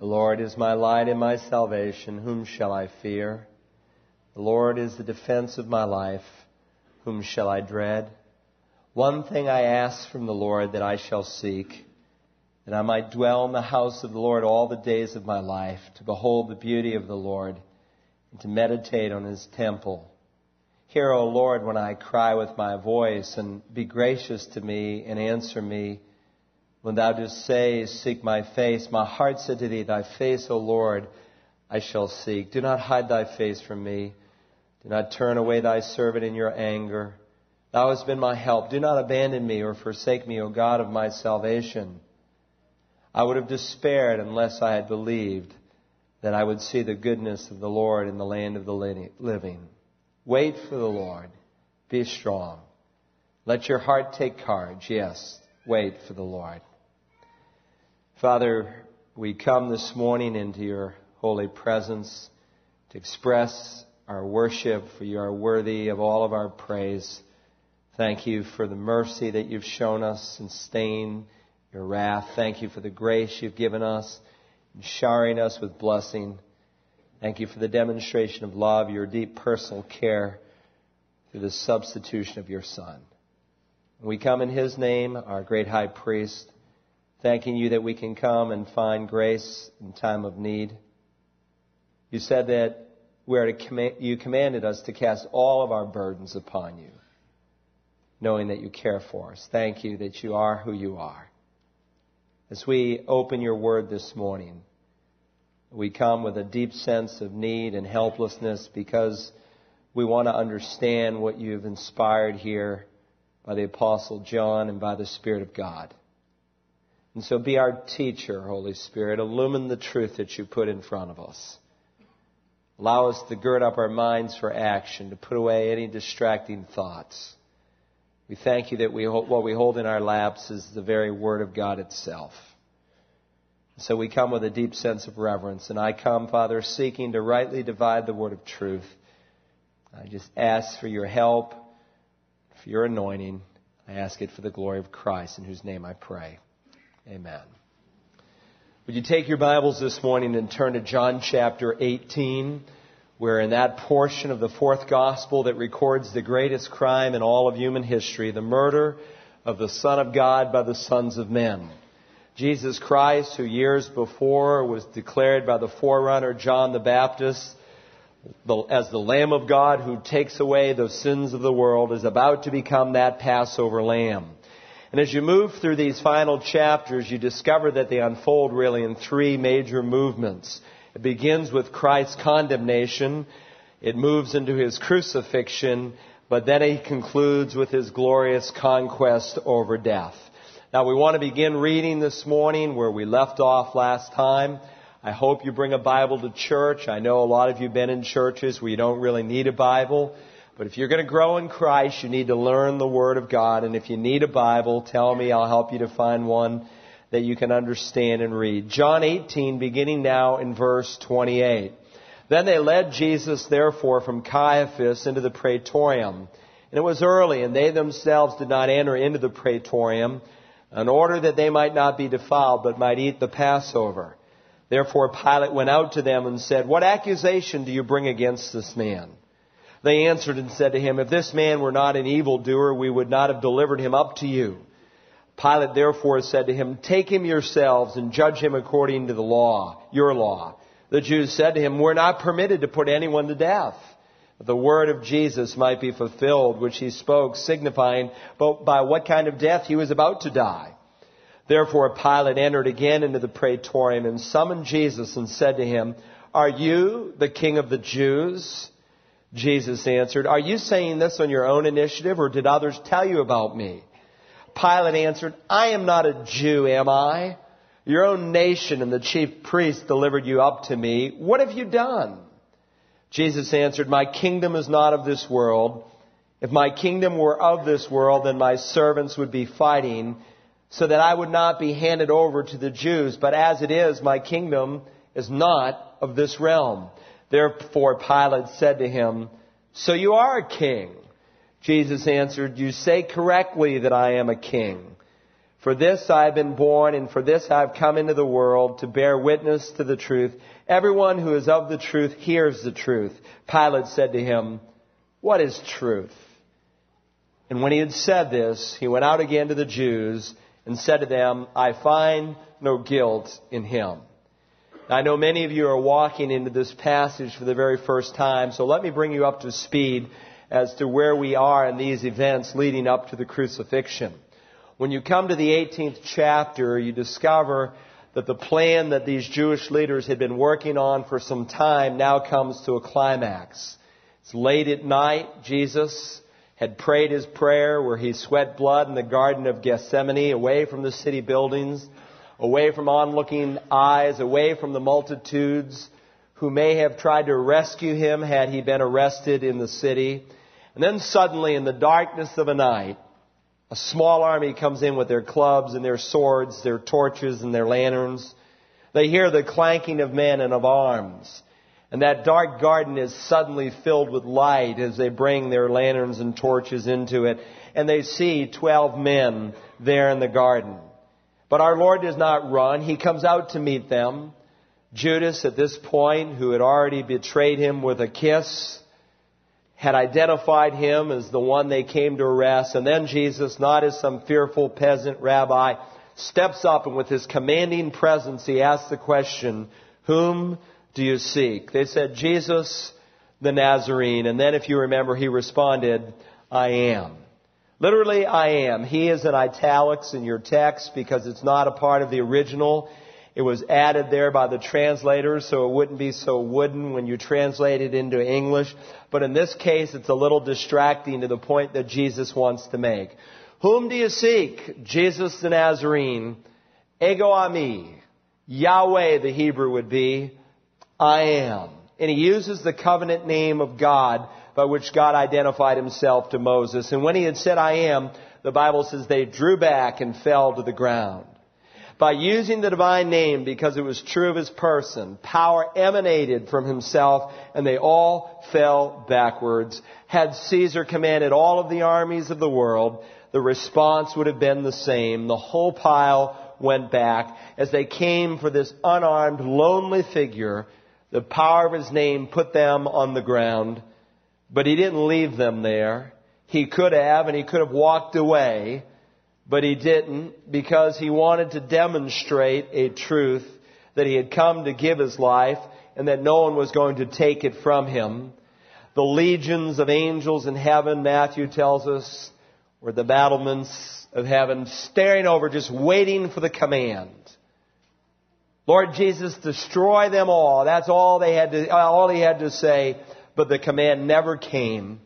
The Lord is my light and my salvation. Whom shall I fear? The Lord is the defense of my life. Whom shall I dread? One thing I ask from the Lord that I shall seek, that I might dwell in the house of the Lord all the days of my life, to behold the beauty of the Lord and to meditate on his temple. Hear, O Lord, when I cry with my voice, and be gracious to me and answer me. When thou dost say, seek my face, my heart said to thee, thy face, O Lord, I shall seek. Do not hide thy face from me. Do not turn away thy servant in your anger. Thou hast been my help. Do not abandon me or forsake me, O God of my salvation. I would have despaired unless I had believed that I would see the goodness of the Lord in the land of the living. Wait for the Lord. Be strong. Let your heart take courage. Yes, wait for the Lord. Father, we come this morning into your holy presence to express our worship, for you are worthy of all of our praise. Thank you for the mercy that you've shown us in staying your wrath. Thank you for the grace you've given us in showering us with blessing. Thank you for the demonstration of love, your deep personal care through the substitution of your Son. We come in his name, our great high priest, thanking you that we can come and find grace in time of need. You said that you commanded us to cast all of our burdens upon you, knowing that you care for us. Thank you that you are who you are. As we open your word this morning, we come with a deep sense of need and helplessness because we want to understand what you've inspired here by the Apostle John and by the Spirit of God. And so be our teacher, Holy Spirit. Illumine the truth that you put in front of us. Allow us to gird up our minds for action, to put away any distracting thoughts. We thank you that what we hold in our laps is the very Word of God itself. So we come with a deep sense of reverence. And I come, Father, seeking to rightly divide the word of truth. I just ask for your help, for your anointing. I ask it for the glory of Christ, in whose name I pray. Amen. Would you take your Bibles this morning and turn to John chapter 18. We're in that portion of the fourth gospel that records the greatest crime in all of human history, the murder of the Son of God by the sons of men. Jesus Christ, who years before was declared by the forerunner John the Baptist as the Lamb of God who takes away the sins of the world, is about to become that Passover Lamb. And as you move through these final chapters, you discover that they unfold really in three major movements. It begins with Christ's condemnation. It moves into his crucifixion. But then he concludes with his glorious conquest over death. Now, we want to begin reading this morning where we left off last time. I hope you bring a Bible to church. I know a lot of you have been in churches where you don't really need a Bible. But if you're going to grow in Christ, you need to learn the Word of God. And if you need a Bible, tell me. I'll help you to find one that you can understand and read. John 18, beginning now in verse 28. Then they led Jesus, therefore, from Caiaphas into the praetorium. And it was early, and they themselves did not enter into the praetorium, in order that they might not be defiled, but might eat the Passover. Therefore Pilate went out to them and said, What accusation do you bring against this man? They answered and said to him, If this man were not an evildoer, we would not have delivered him up to you. Pilate therefore said to him, Take him yourselves and judge him according to the law, your law. The Jews said to him, We're not permitted to put anyone to death, that the word of Jesus might be fulfilled, which he spoke, signifying by what kind of death he was about to die. Therefore Pilate entered again into the praetorium and summoned Jesus and said to him, Are you the king of the Jews? Jesus answered, Are you saying this on your own initiative, or did others tell you about me? Pilate answered, I am not a Jew, am I? Your own nation and the chief priests delivered you up to me. What have you done? Jesus answered, My kingdom is not of this world. If my kingdom were of this world, then my servants would be fighting so that I would not be handed over to the Jews. But as it is, my kingdom is not of this realm. Therefore Pilate said to him, So you are a king. Jesus answered, You say correctly that I am a king. For this I have been born, and for this I have come into the world, to bear witness to the truth. Everyone who is of the truth hears the truth. Pilate said to him, What is truth? And when he had said this, he went out again to the Jews and said to them, I find no guilt in him. I know many of you are walking into this passage for the very first time, so let me bring you up to speed as to where we are in these events leading up to the crucifixion. When you come to the 18th chapter, you discover that the plan that these Jewish leaders had been working on for some time now comes to a climax. It's late at night. Jesus had prayed his prayer where he sweat blood in the Garden of Gethsemane, away from the city buildings, away from onlooking eyes, away from the multitudes who may have tried to rescue him had he been arrested in the city. And then suddenly, in the darkness of a night, a small army comes in with their clubs and their swords, their torches and their lanterns. They hear the clanking of men and of arms. And that dark garden is suddenly filled with light as they bring their lanterns and torches into it. And they see 12 men there in the garden. But our Lord does not run. He comes out to meet them. Judas, at this point, who had already betrayed him with a kiss, had identified him as the one they came to arrest. And then Jesus, not as some fearful peasant rabbi, steps up and with his commanding presence, he asks the question, Whom do you seek? They said, Jesus the Nazarene. And then, if you remember, he responded, I am. Literally, I am. He is in italics in your text because it's not a part of the original. It was added there by the translators so it wouldn't be so wooden when you translate it into English. But in this case, it's a little distracting to the point that Jesus wants to make. Whom do you seek? Jesus the Nazarene. Ego ami. Yahweh, the Hebrew would be. I am. And he uses the covenant name of God by which God identified himself to Moses. And when he had said, I am, the Bible says they drew back and fell to the ground. By using the divine name, because it was true of his person, power emanated from himself, and they all fell backwards. Had Caesar commanded all of the armies of the world, the response would have been the same. The whole pile went back. As they came for this unarmed, lonely figure, the power of his name put them on the ground. But he didn't leave them there. He could have, and he could have walked away. But he didn't, because he wanted to demonstrate a truth that he had come to give his life and that no one was going to take it from him. The legions of angels in heaven, Matthew tells us, were the battlements of heaven, staring over, just waiting for the command. Lord Jesus, destroy them all. That's all he had to say. But the command never came.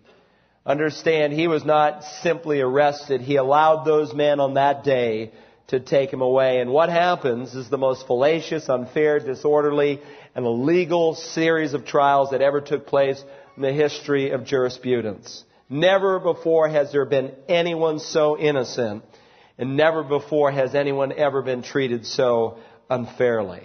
Understand, he was not simply arrested. He allowed those men on that day to take him away. And what happens is the most fallacious, unfair, disorderly, and illegal series of trials that ever took place in the history of jurisprudence. Never before has there been anyone so innocent, and never before has anyone ever been treated so unfairly.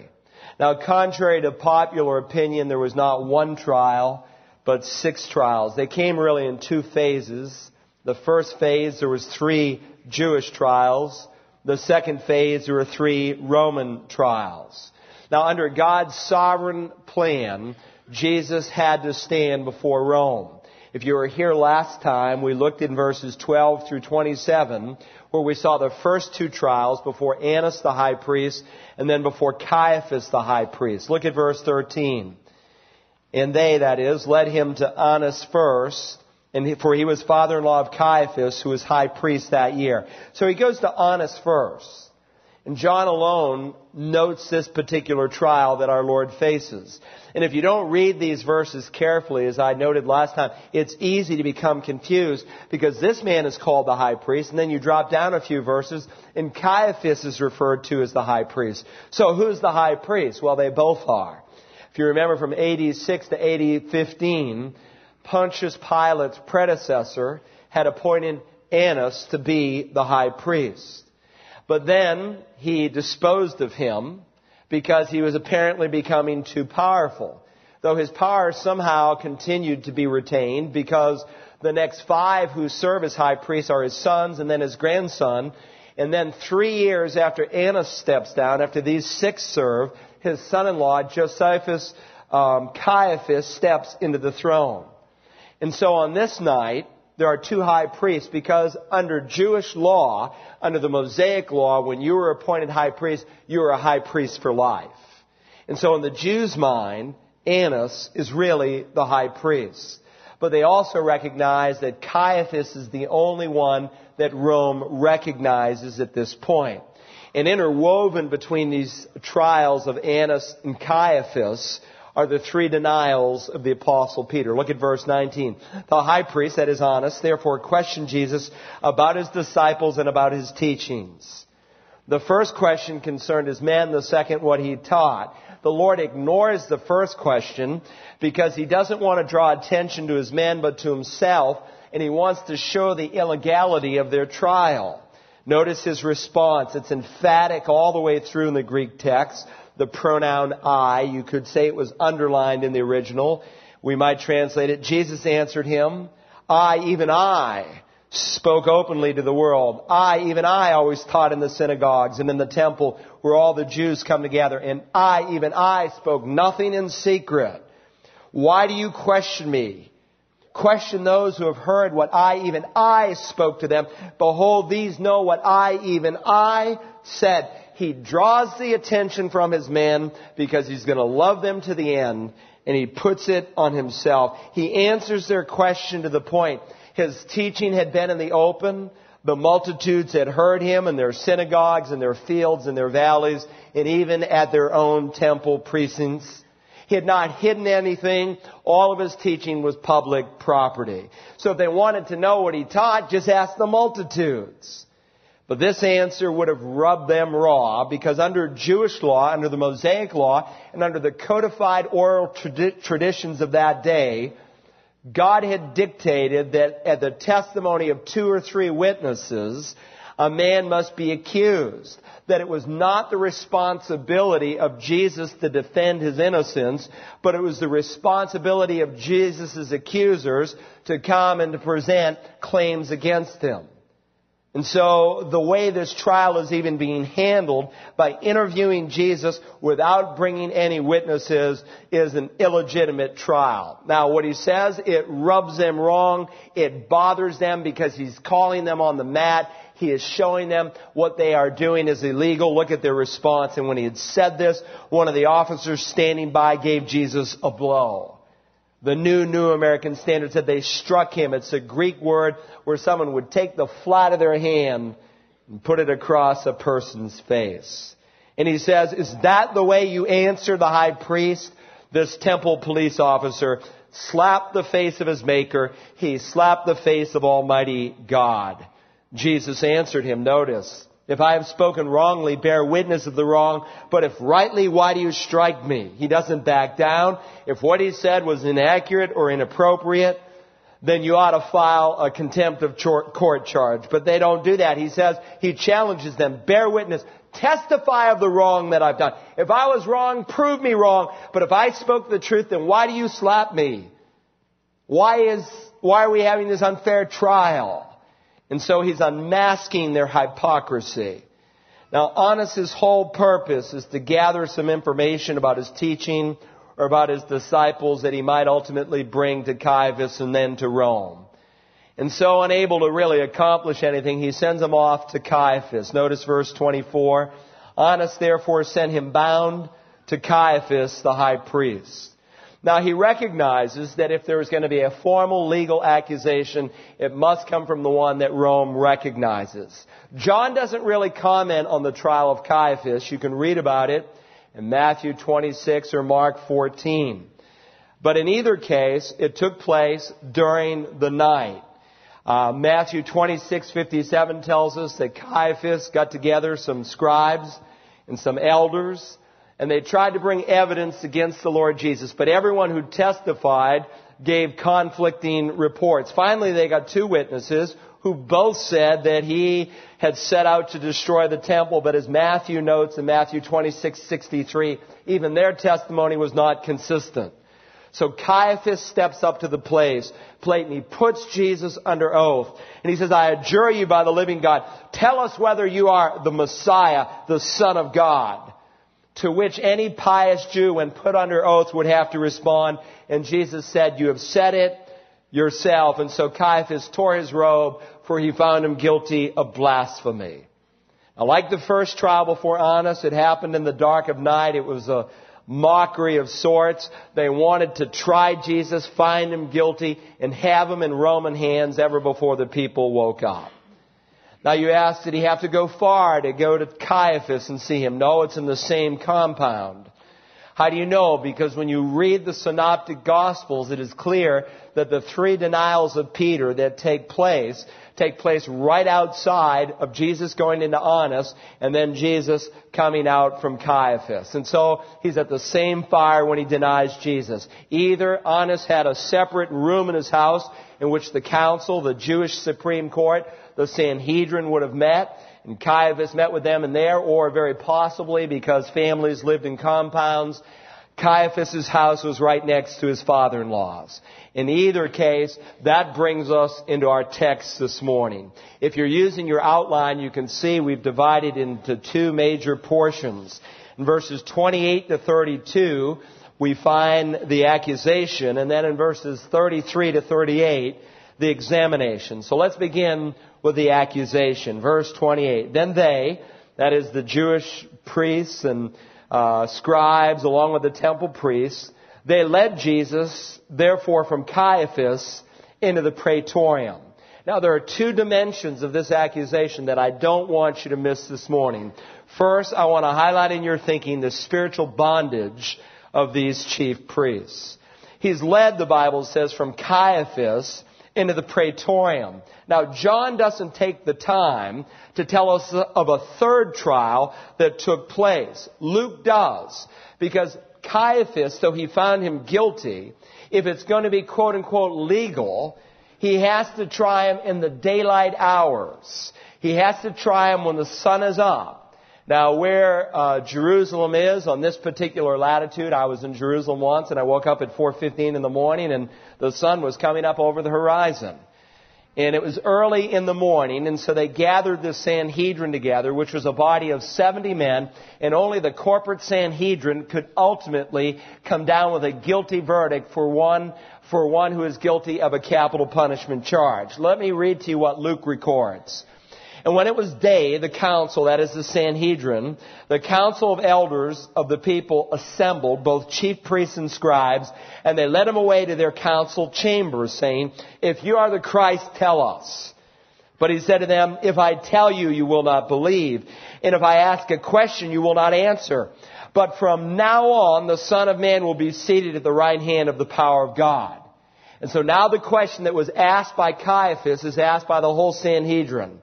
Now, contrary to popular opinion, there was not one trial, but 6 trials. They came really in 2 phases. The first phase, there was 3 Jewish trials. The second phase, there were 3 Roman trials. Now, under God's sovereign plan, Jesus had to stand before Rome. If you were here last time, we looked in verses 12 through 27, where we saw the first 2 trials before Annas the high priest, and then before Caiaphas the high priest. Look at verse 13. And they, that is, led him to Annas first, for he was father-in-law of Caiaphas, who was high priest that year. So he goes to Annas first. And John alone notes this particular trial that our Lord faces. And if you don't read these verses carefully, as I noted last time, it's easy to become confused, because this man is called the high priest, and then you drop down a few verses, and Caiaphas is referred to as the high priest. So who's the high priest? Well, they both are. If you remember from AD 6 to AD 15, Pontius Pilate's predecessor had appointed Annas to be the high priest. But then he disposed of him because he was apparently becoming too powerful, though his power somehow continued to be retained, because the next 5 who serve as high priests are his sons and then his grandson. And then 3 years after Annas steps down, after these six serve, his son-in-law, Josephus, Caiaphas, steps into the throne. And so on this night, there are two high priests, because under Jewish law, under the Mosaic law, when you were appointed high priest, you were a high priest for life. And so in the Jews' mind, Annas is really the high priest. But they also recognize that Caiaphas is the only one that Rome recognizes at this point. And interwoven between these trials of Annas and Caiaphas are the three denials of the Apostle Peter. Look at verse 19. The high priest, that is Annas, therefore questioned Jesus about his disciples and about his teachings. The first question concerned his men, the second what he taught. The Lord ignores the first question because he doesn't want to draw attention to his men but to himself, and he wants to show the illegality of their trial. Notice his response. It's emphatic all the way through in the Greek text. The pronoun I, you could say it was underlined in the original. We might translate it, Jesus answered him, I, even I, spoke openly to the world. I, even I, always taught in the synagogues and in the temple where all the Jews come together. And I, even I, spoke nothing in secret. Why do you question me? Question those who have heard what I, even I, spoke to them. Behold, these know what I, even I, said. He draws the attention from his men because he's going to love them to the end, and he puts it on himself. He answers their question to the point. His teaching had been in the open. The multitudes had heard him in their synagogues, in their fields, in their valleys, and even at their own temple precincts. He had not hidden anything. All of his teaching was public property. So if they wanted to know what he taught, just ask the multitudes. But this answer would have rubbed them raw, because under Jewish law, under the Mosaic law, and under the codified oral traditions of that day, God had dictated that at the testimony of 2 or 3 witnesses, a man must be accused. That it was not the responsibility of Jesus to defend his innocence, but it was the responsibility of Jesus' accusers to come and to present claims against him. And so the way this trial is even being handled by interviewing Jesus without bringing any witnesses is an illegitimate trial. Now what he says, it rubs them wrong. It bothers them because he's calling them on the mat. He is showing them what they are doing is illegal. Look at their response. And when he had said this, one of the officers standing by gave Jesus a blow. The New American Standard said they struck him. It's a Greek word where someone would take the flat of their hand and put it across a person's face. And he says, is that the way you answer the high priest? This temple police officer slapped the face of his maker. He slapped the face of Almighty God. Jesus answered him, notice, if I have spoken wrongly, bear witness of the wrong. But if rightly, why do you strike me? He doesn't back down. If what he said was inaccurate or inappropriate, then you ought to file a contempt of court charge. But they don't do that. He says, he challenges them, bear witness, testify of the wrong that I've done. If I was wrong, prove me wrong. But if I spoke the truth, then why do you slap me? Why are we having this unfair trial? And so he's unmasking their hypocrisy. Now, Annas' whole purpose is to gather some information about his teaching or about his disciples that he might ultimately bring to Caiaphas and then to Rome. And so unable to really accomplish anything, he sends him off to Caiaphas. Notice verse 24. Annas therefore sent him bound to Caiaphas, the high priest. Now, he recognizes that if there is going to be a formal legal accusation, it must come from the one that Rome recognizes. John doesn't really comment on the trial of Caiaphas. You can read about it in Matthew 26 or Mark 14. But in either case, it took place during the night. Matthew 26:57 tells us that Caiaphas got together some scribes and some elders, and they tried to bring evidence against the Lord Jesus. But everyone who testified gave conflicting reports. Finally, they got 2 witnesses who both said that he had set out to destroy the temple. But as Matthew notes in Matthew 26:63, even their testimony was not consistent. So Caiaphas steps up to the plate and he puts Jesus under oath. And he says, I adjure you by the living God, tell us whether you are the Messiah, the Son of God. To which any pious Jew, when put under oath, would have to respond. And Jesus said, you have said it yourself. And so Caiaphas tore his robe, for he found him guilty of blasphemy. Now, like the first trial before Annas, it happened in the dark of night. It was a mockery of sorts. They wanted to try Jesus, find him guilty, and have him in Roman hands ever before the people woke up. Now you ask, did he have to go far to go to Caiaphas and see him? No, it's in the same compound. How do you know? Because when you read the Synoptic Gospels, it is clear that the three denials of Peter that take place right outside of Jesus going into Annas and then Jesus coming out from Caiaphas. And so he's at the same fire when he denies Jesus. Either Annas had a separate room in his house in which the council, the Jewish Supreme Court, the Sanhedrin would have met, and Caiaphas met with them in there, or very possibly because families lived in compounds, Caiaphas' house was right next to his father-in-law's. In either case, that brings us into our text this morning. If you're using your outline, you can see we've divided into two major portions. In verses 28 to 32, we find the accusation, and then in verses 33 to 38, the examination. So let's begin with the accusation. Verse 28. Then they, that is the Jewish priests and scribes along with the temple priests, they led Jesus, therefore, from Caiaphas into the praetorium. Now, there are two dimensions of this accusation that I don't want you to miss this morning. First, I want to highlight in your thinking the spiritual bondage of these chief priests. He's led, the Bible says, from Caiaphas into the praetorium. Now, John doesn't take the time to tell us of a third trial that took place. Luke does, because Caiaphas, though he found him guilty, if it's going to be quote-unquote legal, he has to try him in the daylight hours. He has to try him when the sun is up. Now, where Jerusalem is on this particular latitude, I was in Jerusalem once, and I woke up at 4:15 in the morning, and the sun was coming up over the horizon. And it was early in the morning, and so they gathered the Sanhedrin together, which was a body of 70 men, and only the corporate Sanhedrin could ultimately come down with a guilty verdict for one who is guilty of a capital punishment charge. Let me read to you what Luke records. And when it was day, the council, that is the Sanhedrin, the council of elders of the people assembled, both chief priests and scribes, and they led him away to their council chambers, saying, If you are the Christ, tell us. But he said to them, If I tell you, you will not believe. And if I ask a question, you will not answer. But from now on, the Son of Man will be seated at the right hand of the power of God. And so now the question that was asked by Caiaphas is asked by the whole Sanhedrin.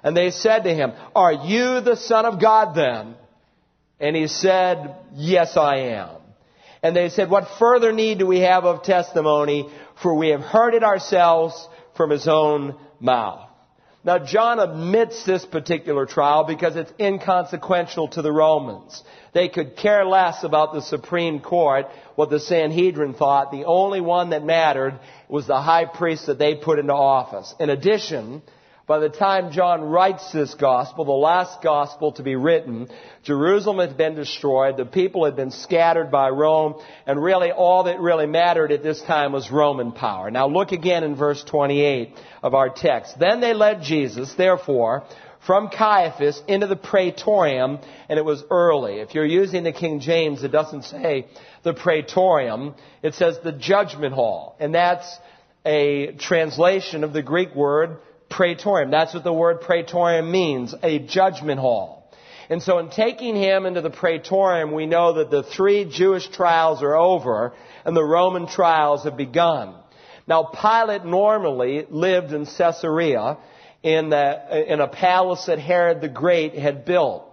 And they said to him, Are you the Son of God then? And he said, Yes, I am. And they said, What further need do we have of testimony? For we have heard it ourselves from his own mouth. Now, John omits this particular trial because it's inconsequential to the Romans. They could care less about the Supreme Court, what the Sanhedrin thought. The only one that mattered was the high priest that they put into office. In addition, by the time John writes this gospel, the last gospel to be written, Jerusalem had been destroyed, the people had been scattered by Rome, and really all that really mattered at this time was Roman power. Now look again in verse 28 of our text. Then they led Jesus, therefore, from Caiaphas into the praetorium, and it was early. If you're using the King James, it doesn't say the praetorium, it says the judgment hall. And that's a translation of the Greek word praetorium. That's what the word praetorium means, a judgment hall. And so in taking him into the praetorium, we know that the three Jewish trials are over and the Roman trials have begun. Now, Pilate normally lived in Caesarea in a palace that Herod the Great had built.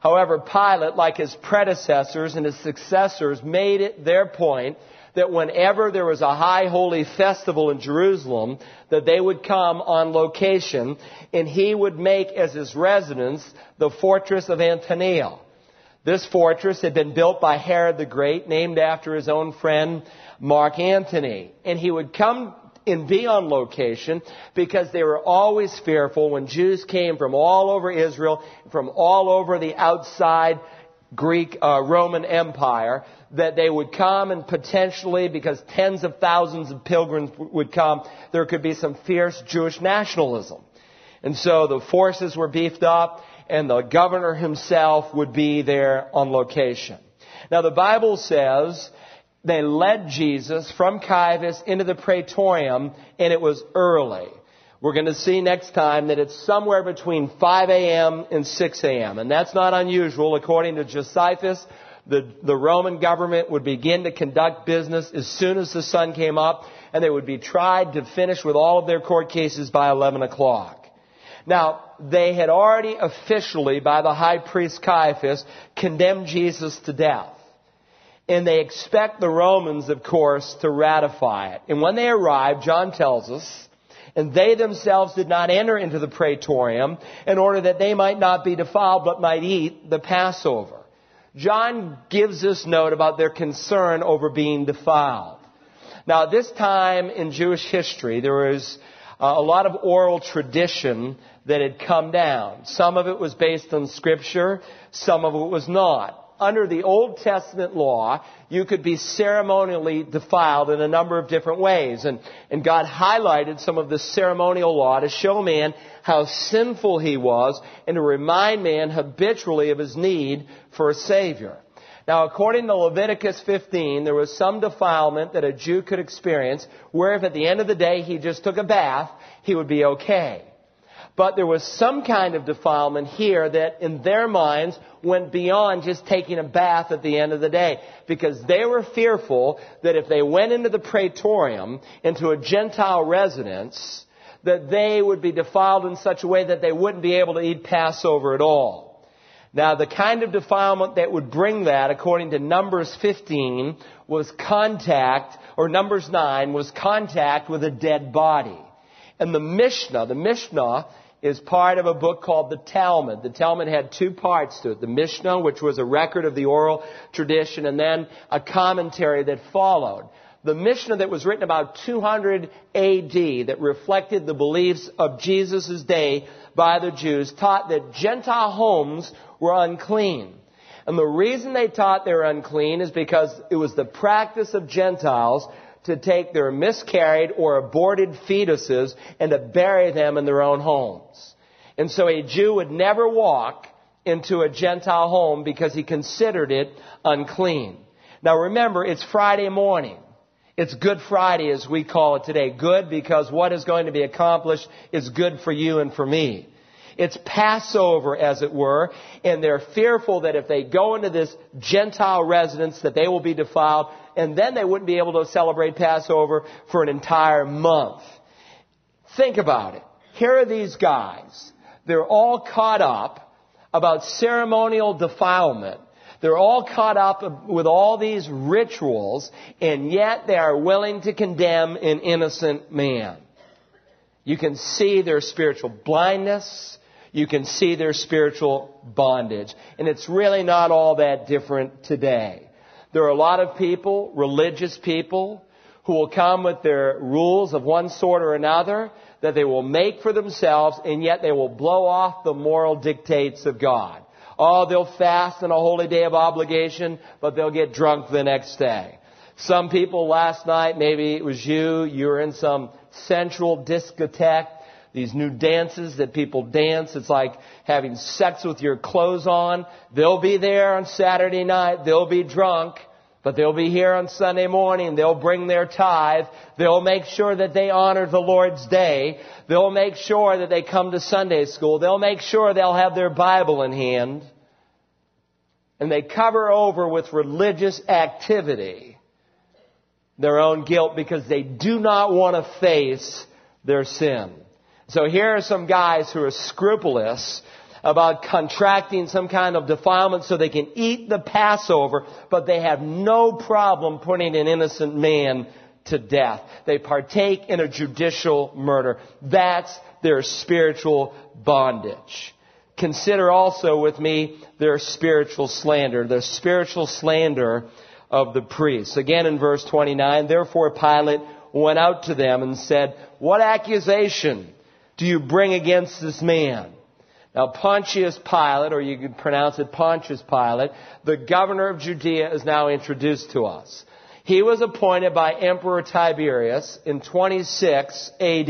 However, Pilate, like his predecessors and his successors, made it their point that whenever there was a high holy festival in Jerusalem, that they would come on location, and he would make as his residence the fortress of Antonia. This fortress had been built by Herod the Great, named after his own friend, Mark Antony. And he would come and be on location because they were always fearful when Jews came from all over Israel, from all over the outside Greek Roman Empire, that they would come and potentially, because tens of thousands of pilgrims would come, there could be some fierce Jewish nationalism. And so the forces were beefed up, and the governor himself would be there on location. Now the Bible says they led Jesus from Caiaphas into the praetorium, and it was early. We're going to see next time that it's somewhere between 5 a.m. and 6 a.m. And that's not unusual. According to Josephus, the Roman government would begin to conduct business as soon as the sun came up, and they would be tried to finish with all of their court cases by 11 o'clock. Now, they had already officially, by the high priest Caiaphas, condemned Jesus to death. And they expect the Romans, of course, to ratify it. And when they arrived, John tells us, and they themselves did not enter into the praetorium in order that they might not be defiled but might eat the Passover. John gives us note about their concern over being defiled. Now, at this time in Jewish history, there was a lot of oral tradition that had come down. Some of it was based on Scripture. Some of it was not. Under the Old Testament law, you could be ceremonially defiled in a number of different ways. And God highlighted some of the ceremonial law to show man how sinful he was and to remind man habitually of his need for a Savior. Now, according to Leviticus 15, there was some defilement that a Jew could experience, where if at the end of the day he just took a bath, he would be okay. But there was some kind of defilement here that, in their minds, went beyond just taking a bath at the end of the day. Because they were fearful that if they went into the praetorium, into a Gentile residence, that they would be defiled in such a way that they wouldn't be able to eat Passover at all. Now, the kind of defilement that would bring that, according to Numbers 15, was contact, or Numbers 9, was contact with a dead body. And the Mishnah is part of a book called the Talmud. The Talmud had two parts to it. The Mishnah, which was a record of the oral tradition, and then a commentary that followed. The Mishnah that was written about 200 A.D. that reflected the beliefs of Jesus' day by the Jews taught that Gentile homes were unclean. And the reason they taught they were unclean is because it was the practice of Gentiles to take their miscarried or aborted fetuses and to bury them in their own homes. And so a Jew would never walk into a Gentile home because he considered it unclean. Now remember, it's Friday morning. It's Good Friday as we call it today. Good because what is going to be accomplished is good for you and for me. It's Passover, as it were, and they're fearful that if they go into this Gentile residence that they will be defiled, and then they wouldn't be able to celebrate Passover for an entire month. Think about it. Here are these guys. They're all caught up about ceremonial defilement. They're all caught up with all these rituals, and yet they are willing to condemn an innocent man. You can see their spiritual blindness. You can see their spiritual bondage. And it's really not all that different today. There are a lot of people, religious people, who will come with their rules of one sort or another that they will make for themselves, and yet they will blow off the moral dictates of God. Oh, they'll fast on a holy day of obligation, but they'll get drunk the next day. Some people last night, maybe it was you were in some central discotheque. These new dances that people dance, it's like having sex with your clothes on. They'll be there on Saturday night. They'll be drunk, but they'll be here on Sunday morning. They'll bring their tithe. They'll make sure that they honor the Lord's day. They'll make sure that they come to Sunday school. They'll make sure they'll have their Bible in hand. And they cover over with religious activity their own guilt because they do not want to face their sin. So here are some guys who are scrupulous about contracting some kind of defilement so they can eat the Passover, but they have no problem putting an innocent man to death. They partake in a judicial murder. That's their spiritual bondage. Consider also with me their spiritual slander of the priests. Again in verse 29, therefore Pilate went out to them and said, what accusation do you bring against this man? Now Pontius Pilate, or you could pronounce it Pontius Pilate, the governor of Judea, is now introduced to us. He was appointed by Emperor Tiberius in 26 AD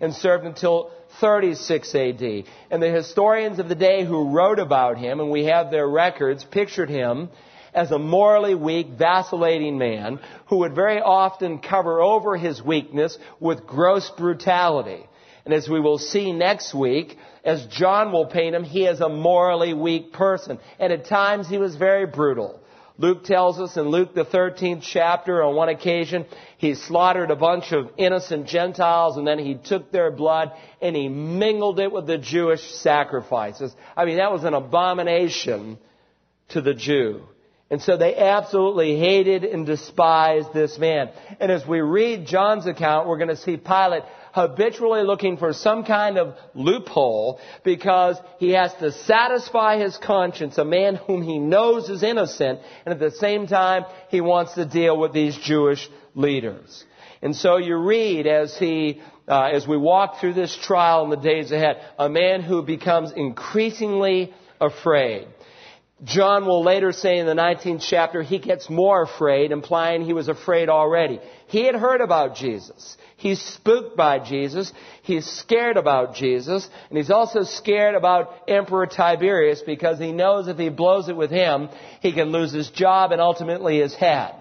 and served until 36 AD. And the historians of the day who wrote about him, and we have their records, pictured him as a morally weak, vacillating man who would very often cover over his weakness with gross brutality. And as we will see next week, as John will paint him, he is a morally weak person. And at times he was very brutal. Luke tells us in Luke the 13th chapter, on one occasion, he slaughtered a bunch of innocent Gentiles, and then he took their blood and he mingled it with the Jewish sacrifices. I mean, that was an abomination to the Jew. And so they absolutely hated and despised this man. And as we read John's account, we're going to see Pilate habitually looking for some kind of loophole, because he has to satisfy his conscience, a man whom he knows is innocent, and at the same time he wants to deal with these Jewish leaders. And so you read as we walk through this trial in the days ahead, a man who becomes increasingly afraid. John will later say in the 19th chapter, he gets more afraid, implying he was afraid already. He had heard about Jesus. He's spooked by Jesus. He's scared about Jesus. And he's also scared about Emperor Tiberius, because he knows if he blows it with him, he can lose his job and ultimately his head.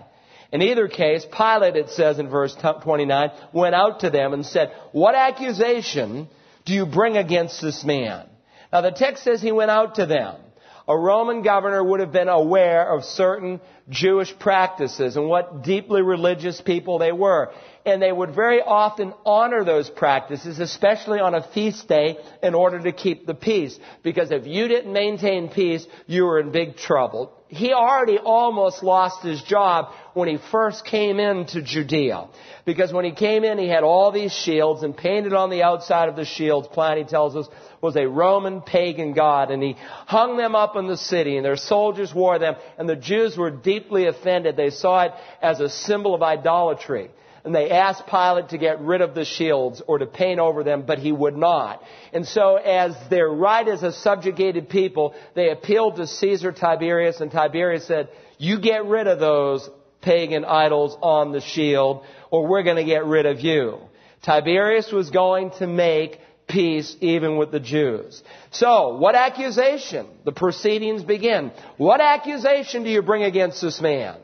In either case, Pilate, it says in verse 29, went out to them and said, what accusation do you bring against this man? Now the text says he went out to them. A Roman governor would have been aware of certain Jewish practices and what deeply religious people they were. And they would very often honor those practices, especially on a feast day, in order to keep the peace. Because if you didn't maintain peace, you were in big trouble. He already almost lost his job when he first came into Judea. Because when he came in, he had all these shields, and painted on the outside of the shields, Pliny tells us, was a Roman pagan god. And he hung them up in the city, and their soldiers wore them. And the Jews were deeply offended. They saw it as a symbol of idolatry. And they asked Pilate to get rid of the shields or to paint over them, but he would not. And so as their right as a subjugated people, they appealed to Caesar Tiberius, and Tiberius said, you get rid of those pagan idols on the shield, or we're going to get rid of you. Tiberius was going to make peace even with the Jews. So, what accusation? The proceedings begin. What accusation do you bring against this man?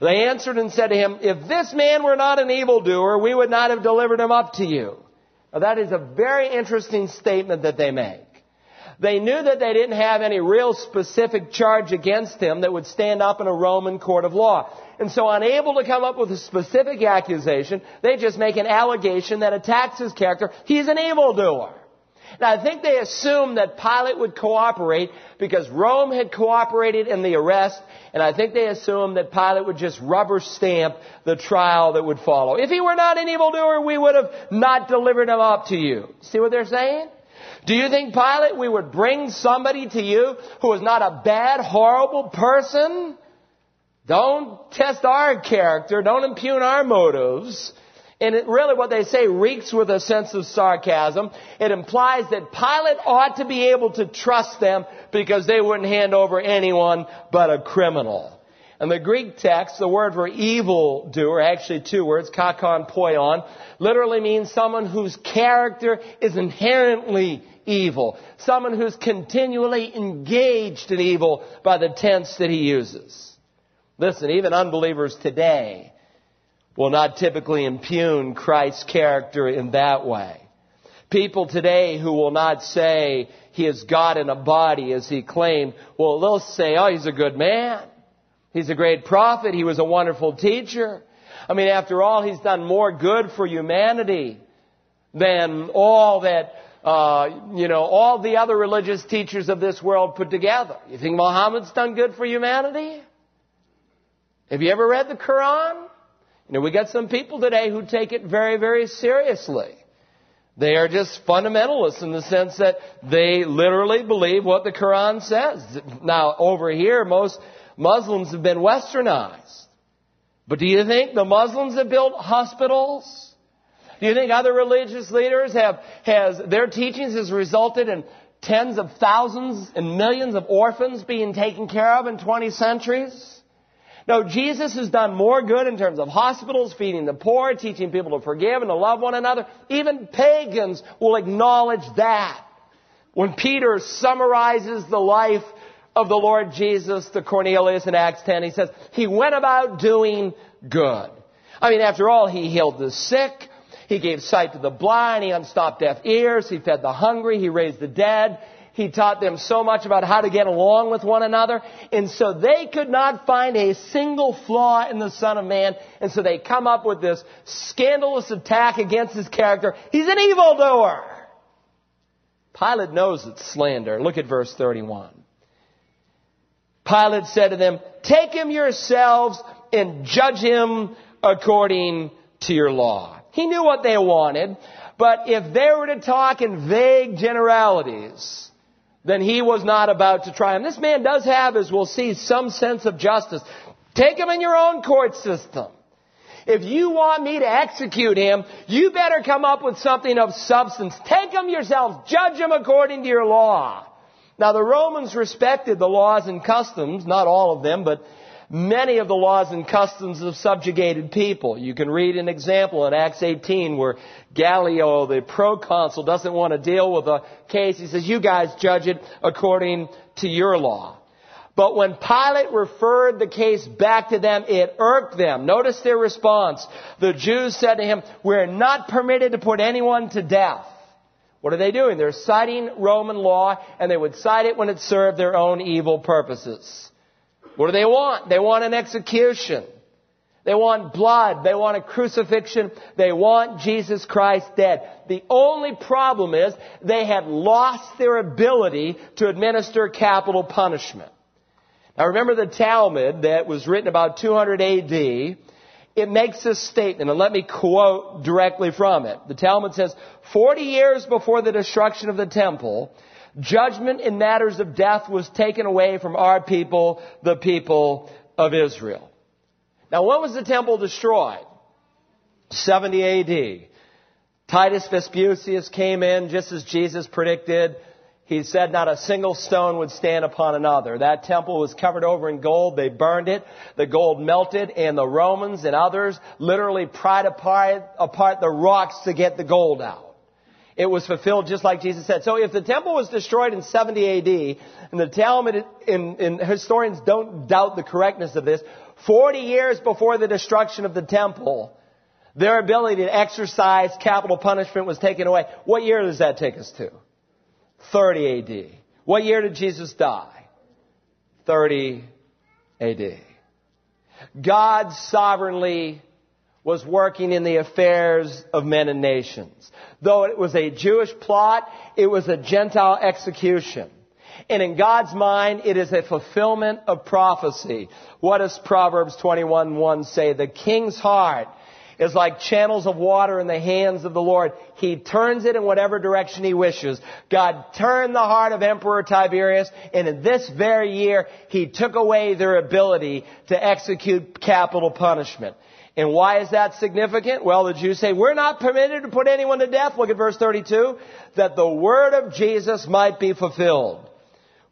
They answered and said to him, if this man were not an evildoer, we would not have delivered him up to you. Now, that is a very interesting statement that they make. They knew that they didn't have any real specific charge against him that would stand up in a Roman court of law. And so, unable to come up with a specific accusation, they just make an allegation that attacks his character. He's an evildoer. Now, I think they assumed that Pilate would cooperate, because Rome had cooperated in the arrest, and I think they assumed that Pilate would just rubber stamp the trial that would follow. If he were not an evildoer, we would have not delivered him up to you. See what they're saying? Do you think, Pilate, we would bring somebody to you who is not a bad, horrible person? Don't test our character. Don't impugn our motives. And it really, what they say reeks with a sense of sarcasm. It implies that Pilate ought to be able to trust them, because they wouldn't hand over anyone but a criminal. And the Greek text, the word for evildoer, actually two words, kakon poion, literally means someone whose character is inherently evil. Someone who's continually engaged in evil by the tense that he uses. Listen, even unbelievers today will not typically impugn Christ's character in that way. People today who will not say he is God in a body, as he claimed, well, they'll say, oh, he's a good man. He's a great prophet. He was a wonderful teacher. I mean, after all, he's done more good for humanity than all that, all the other religious teachers of this world put together. You think Muhammad's done good for humanity? Have you ever read the Quran? You know, we got some people today who take it very, very seriously. They are just fundamentalists in the sense that they literally believe what the Quran says. Now, over here, most Muslims have been westernized. But do you think the Muslims have built hospitals? Do you think other religious leaders has their teachings has resulted in tens of thousands and millions of orphans being taken care of in 20 centuries? No, Jesus has done more good in terms of hospitals, feeding the poor, teaching people to forgive and to love one another. Even pagans will acknowledge that. When Peter summarizes the life of the Lord Jesus to Cornelius in Acts 10, he says, he went about doing good. I mean, after all, he healed the sick. He gave sight to the blind. He unstopped deaf ears. He fed the hungry. He raised the dead. He taught them so much about how to get along with one another. And so they could not find a single flaw in the Son of Man. And so they come up with this scandalous attack against his character. He's an evildoer. Pilate knows it's slander. Look at verse 31. Pilate said to them, take him yourselves and judge him according to your law. He knew what they wanted. But if they were to talk in vague generalities, then he was not about to try him. This man does have, as we'll see, some sense of justice. Take him in your own court system. If you want me to execute him, you better come up with something of substance. Take him yourselves. Judge him according to your law. Now, the Romans respected the laws and customs, not all of them, but many of the laws and customs of subjugated people. You can read an example in Acts 18 where Gallio, the proconsul, doesn't want to deal with a case. He says, you guys judge it according to your law. But when Pilate referred the case back to them, it irked them. Notice their response. The Jews said to him, we're not permitted to put anyone to death. What are they doing? They're citing Roman law, and they would cite it when it served their own evil purposes. What do they want? They want an execution. They want blood. They want a crucifixion. They want Jesus Christ dead. The only problem is they had lost their ability to administer capital punishment. Now remember the Talmud that was written about 200 AD. It makes this statement, and let me quote directly from it. The Talmud says, 40 years before the destruction of the temple, judgment in matters of death was taken away from our people, the people of Israel. Now, when was the temple destroyed? 70 A.D. Titus Vespucius came in just as Jesus predicted. He said not a single stone would stand upon another. That temple was covered over in gold. They burned it. The gold melted, and the Romans and others literally pried apart the rocks to get the gold out. It was fulfilled just like Jesus said. So if the temple was destroyed in 70 A.D., and the Talmud and historians don't doubt the correctness of this, 40 years before the destruction of the temple, their ability to exercise capital punishment was taken away. What year does that take us to? 30 A.D. What year did Jesus die? 30 A.D. God sovereignly was working in the affairs of men and nations. Though it was a Jewish plot, it was a Gentile execution. And in God's mind, it is a fulfillment of prophecy. What does Proverbs 21:1 say? The king's heart is like channels of water in the hands of the Lord. He turns it in whatever direction he wishes. God turned the heart of Emperor Tiberius, and in this very year, he took away their ability to execute capital punishment. And why is that significant? Well, the Jews say, we're not permitted to put anyone to death. Look at verse 32. That the word of Jesus might be fulfilled,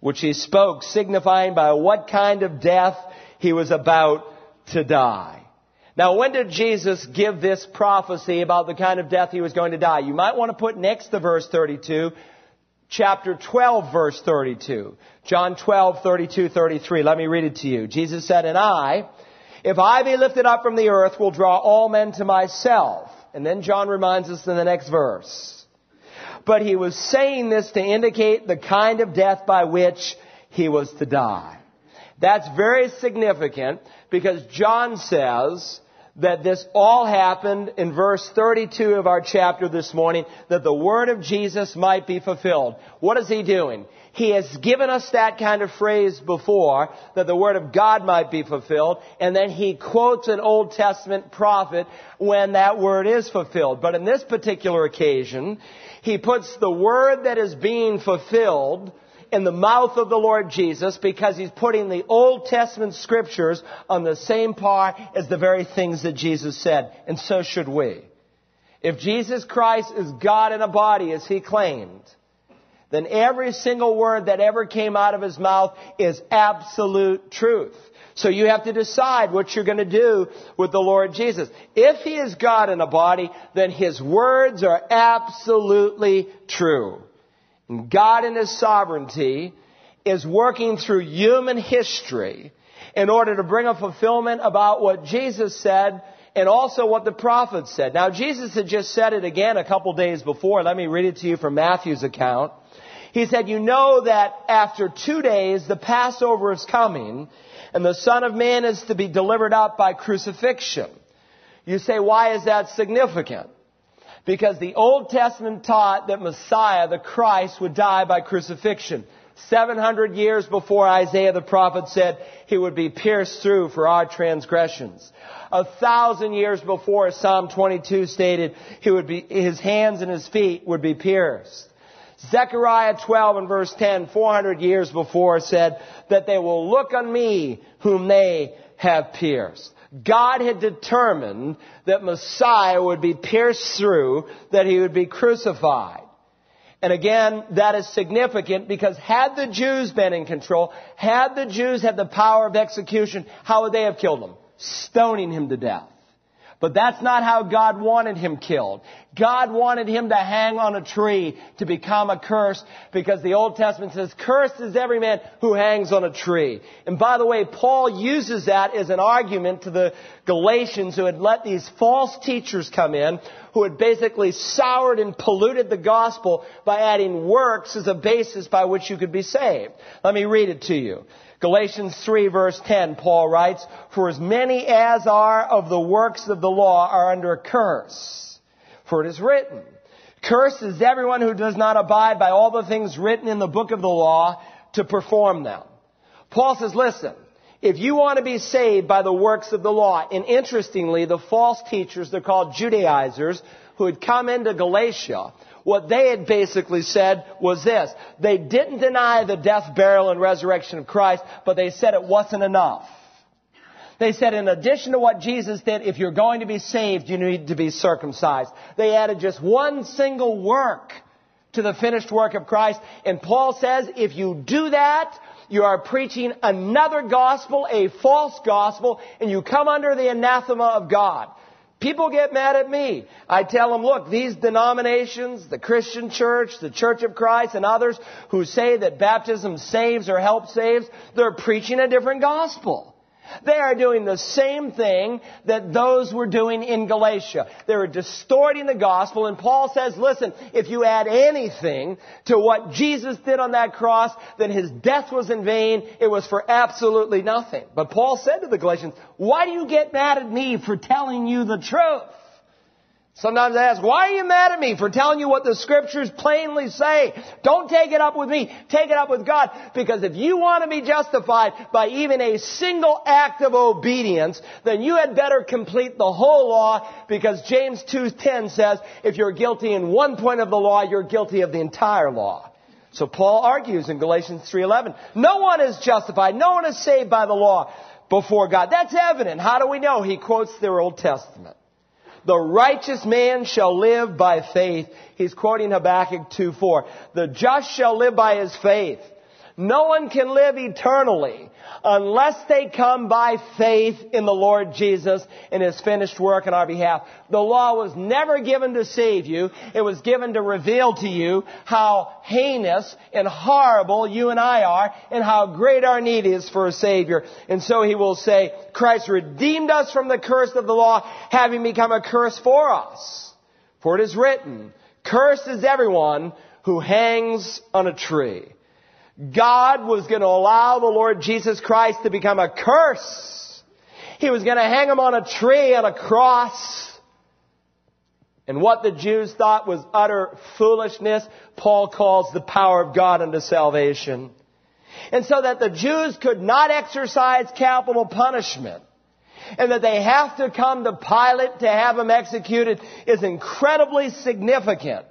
which he spoke, signifying by what kind of death he was about to die. Now, when did Jesus give this prophecy about the kind of death he was going to die? You might want to put next to verse 32, chapter 12, verse 32. John 12, 32, 33. Let me read it to you. Jesus said, and I, if I be lifted up from the earth, will draw all men to myself. And then John reminds us in the next verse. But he was saying this to indicate the kind of death by which he was to die. That's very significant because John says that this all happened in verse 32 of our chapter this morning, that the word of Jesus might be fulfilled. What is he doing? He has given us that kind of phrase before, that the word of God might be fulfilled, and then he quotes an Old Testament prophet when that word is fulfilled. But in this particular occasion, he puts the word that is being fulfilled in the mouth of the Lord Jesus, because he's putting the Old Testament scriptures on the same par as the very things that Jesus said. And so should we. If Jesus Christ is God in a body, as he claimed, then every single word that ever came out of his mouth is absolute truth. So you have to decide what you're going to do with the Lord Jesus. If he is God in a body, then his words are absolutely true. God in his sovereignty is working through human history in order to bring a fulfillment about what Jesus said and also what the prophets said. Now, Jesus had just said it again a couple days before. Let me read it to you from Matthew's account. He said, you know that after 2 days, the Passover is coming and the Son of Man is to be delivered up by crucifixion. You say, why is that significant? Because the Old Testament taught that Messiah, the Christ, would die by crucifixion. 700 years before Isaiah the prophet said he would be pierced through for our transgressions. 1,000 years before, Psalm 22 stated his hands and his feet would be pierced. Zechariah 12 and verse 10, 400 years before, said that they will look on me whom they have pierced. God had determined that Messiah would be pierced through, that he would be crucified. And again, that is significant because had the Jews been in control, had the Jews had the power of execution, how would they have killed him? Stoning him to death. But that's not how God wanted him killed. God wanted him to hang on a tree to become a curse, because the Old Testament says, cursed is every man who hangs on a tree. And by the way, Paul uses that as an argument to the Galatians who had let these false teachers come in, who had basically soured and polluted the gospel by adding works as a basis by which you could be saved. Let me read it to you. Galatians 3 verse 10, Paul writes, for as many as are of the works of the law are under a curse. For it is written, cursed is everyone who does not abide by all the things written in the book of the law to perform them. Paul says, listen, if you want to be saved by the works of the law, and interestingly, the false teachers, they're called Judaizers, who had come into Galatia, what they had basically said was this. They didn't deny the death, burial, and resurrection of Christ, but they said it wasn't enough. They said, in addition to what Jesus did, if you're going to be saved, you need to be circumcised. They added just one single work to the finished work of Christ. And Paul says, if you do that, you are preaching another gospel, a false gospel, and you come under the anathema of God. People get mad at me. I tell them, look, these denominations, the Christian church, the Church of Christ, and others who say that baptism saves or help saves, they're preaching a different gospel. They are doing the same thing that those were doing in Galatia. They were distorting the gospel. And Paul says, listen, if you add anything to what Jesus did on that cross, then his death was in vain. It was for absolutely nothing. But Paul said to the Galatians, why do you get mad at me for telling you the truth? Sometimes I ask, why are you mad at me for telling you what the scriptures plainly say? Don't take it up with me. Take it up with God. Because if you want to be justified by even a single act of obedience, then you had better complete the whole law, because James 2:10 says, if you're guilty in one point of the law, you're guilty of the entire law. So Paul argues in Galatians 3:11, no one is justified. No one is saved by the law before God. That's evident. How do we know? He quotes their Old Testament. The righteous man shall live by faith. He's quoting Habakkuk 2:4. The just shall live by his faith. No one can live eternally unless they come by faith in the Lord Jesus and his finished work on our behalf. The law was never given to save you. It was given to reveal to you how heinous and horrible you and I are and how great our need is for a Savior. And so he will say, Christ redeemed us from the curse of the law, having become a curse for us. For it is written, cursed is everyone who hangs on a tree. God was going to allow the Lord Jesus Christ to become a curse. He was going to hang him on a tree and a cross. And what the Jews thought was utter foolishness, Paul calls the power of God unto salvation. And so that the Jews could not exercise capital punishment, and that they have to come to Pilate to have him executed, is incredibly significant.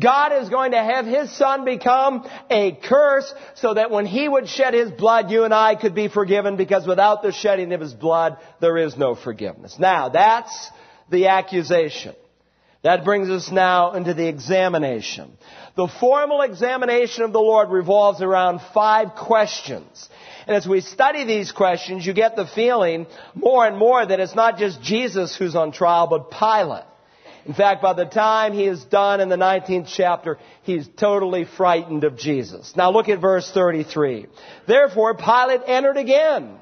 God is going to have His Son become a curse so that when He would shed His blood, you and I could be forgiven, because without the shedding of His blood, there is no forgiveness. Now, that's the accusation. That brings us now into the examination. The formal examination of the Lord revolves around 5 questions. And as we study these questions, you get the feeling more and more that it's not just Jesus who's on trial, but Pilate. In fact, by the time he is done in the 19th chapter, he's totally frightened of Jesus. Now look at verse 33. Therefore, Pilate entered again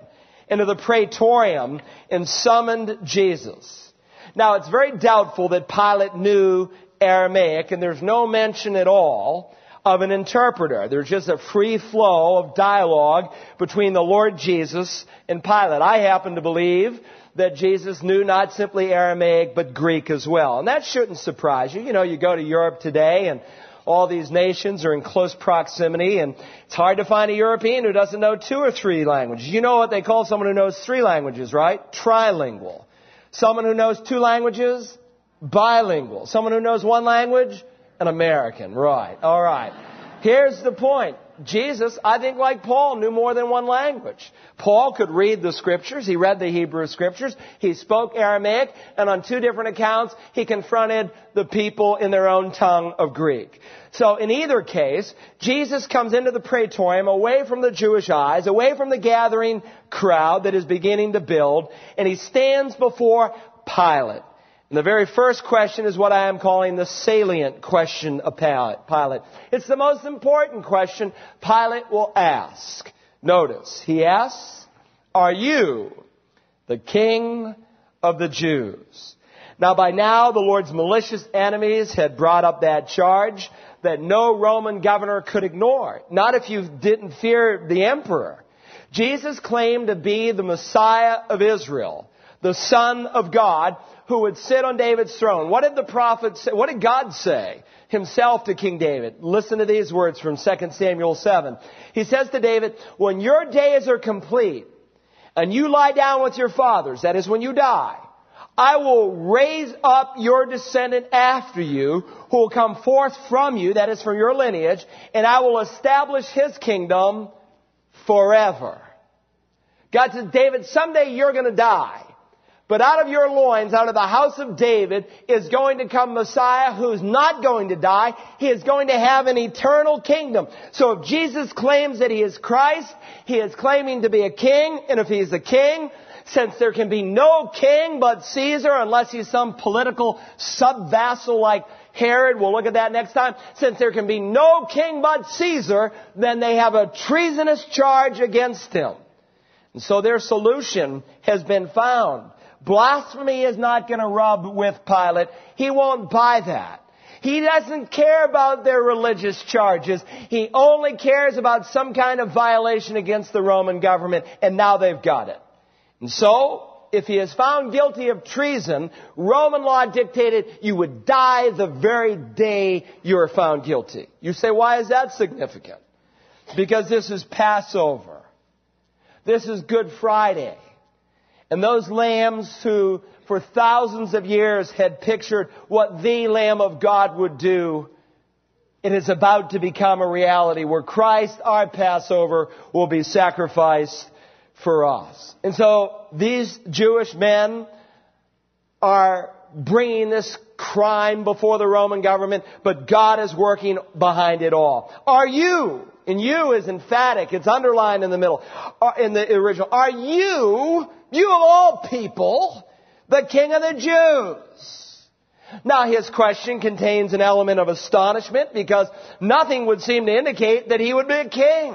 into the praetorium and summoned Jesus. Now it's very doubtful that Pilate knew Aramaic, and there's no mention at all of an interpreter. There's just a free flow of dialogue between the Lord Jesus and Pilate. I happen to believe that Jesus knew not simply Aramaic, but Greek as well. And that shouldn't surprise you. You know, you go to Europe today and all these nations are in close proximity, and it's hard to find a European who doesn't know 2 or 3 languages. You know what they call someone who knows 3 languages, right? Trilingual. Someone who knows 2 languages? Bilingual. Someone who knows 1 language? An American. Right. All right. Here's the point. Jesus, I think like Paul, knew more than 1 language. Paul could read the Scriptures. He read the Hebrew Scriptures. He spoke Aramaic. And on 2 different accounts, he confronted the people in their own tongue of Greek. So in either case, Jesus comes into the praetorium, away from the Jewish eyes, away from the gathering crowd that is beginning to build. And he stands before Pilate. And the very first question is what I am calling the salient question of Pilate. It's the most important question Pilate will ask. Notice, he asks, "Are you the King of the Jews?" Now, by now, the Lord's malicious enemies had brought up that charge that no Roman governor could ignore. Not if you didn't fear the emperor. Jesus claimed to be the Messiah of Israel, the Son of God, who would sit on David's throne. What did the prophet say? What did God say himself to King David? Listen to these words from 2 Samuel 7. He says to David, "When your days are complete and you lie down with your fathers," that is when you die, "I will raise up your descendant after you, who will come forth from you," that is from your lineage, "and I will establish his kingdom forever." God says, "David, someday you're going to die. But out of your loins, out of the house of David, is going to come Messiah who's not going to die. He is going to have an eternal kingdom." So if Jesus claims that he is Christ, he is claiming to be a king. And if he is a king, since there can be no king but Caesar, unless he's some political sub-vassal like Herod, we'll look at that next time. Since there can be no king but Caesar, then they have a treasonous charge against him. And so their solution has been found. Blasphemy is not going to rub with Pilate. He won't buy that. He doesn't care about their religious charges. He only cares about some kind of violation against the Roman government, and now they've got it. And so, if he is found guilty of treason, Roman law dictated you would die the very day you are found guilty. You say, why is that significant? Because this is Passover. This is Good Friday. And those lambs who, for thousands of years, had pictured what the Lamb of God would do, it is about to become a reality where Christ, our Passover, will be sacrificed for us. And so these Jewish men are bringing this crime before the Roman government, but God is working behind it all. Are you? And you is emphatic. It's underlined in the middle, in the original. Are you, you of all people, the King of the Jews? Now his question contains an element of astonishment, because nothing would seem to indicate that he would be a king.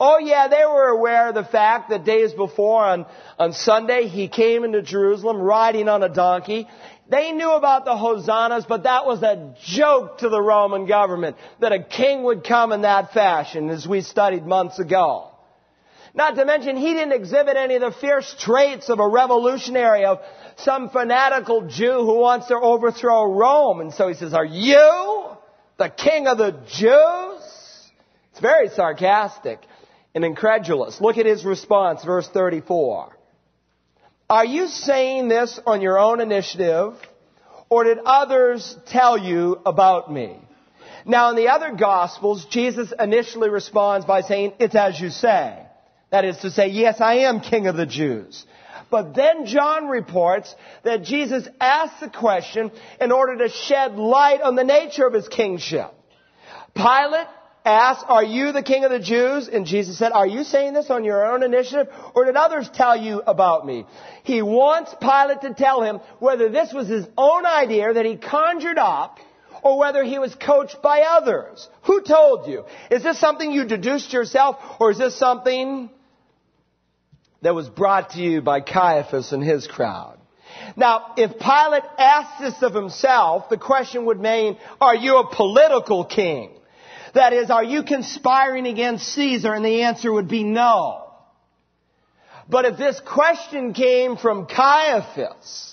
Oh yeah, they were aware of the fact that days before on Sunday, he came into Jerusalem riding on a donkey. They knew about the hosannas, but that was a joke to the Roman government that a king would come in that fashion, as we studied months ago. Not to mention, he didn't exhibit any of the fierce traits of a revolutionary, of some fanatical Jew who wants to overthrow Rome. And so he says, "Are you the king of the Jews?" It's very sarcastic and incredulous. Look at his response, verse 34. "Are you saying this on your own initiative, or did others tell you about me?" Now, in the other Gospels, Jesus initially responds by saying, "It's as you say." That is to say, "Yes, I am king of the Jews." But then John reports that Jesus asked the question in order to shed light on the nature of his kingship. Pilate asked, "Are you the king of the Jews?" And Jesus said, "Are you saying this on your own initiative, or did others tell you about me?" He wants Pilate to tell him whether this was his own idea that he conjured up, or whether he was coached by others. Who told you? Is this something you deduced yourself, or is this something that was brought to you by Caiaphas and his crowd? Now, if Pilate asked this of himself, the question would mean, "Are you a political king?" That is, "Are you conspiring against Caesar?" And the answer would be no. But if this question came from Caiaphas,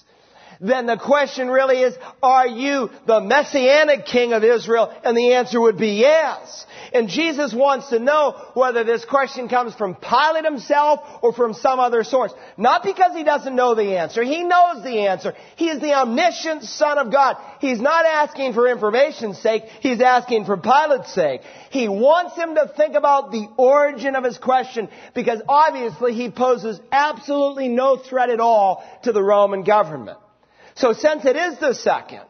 then the question really is, "Are you the Messianic king of Israel?" And the answer would be yes. And Jesus wants to know whether this question comes from Pilate himself or from some other source. Not because he doesn't know the answer. He knows the answer. He is the omniscient Son of God. He's not asking for information's sake. He's asking for Pilate's sake. He wants him to think about the origin of his question, because obviously he poses absolutely no threat at all to the Roman government. So since it is the second,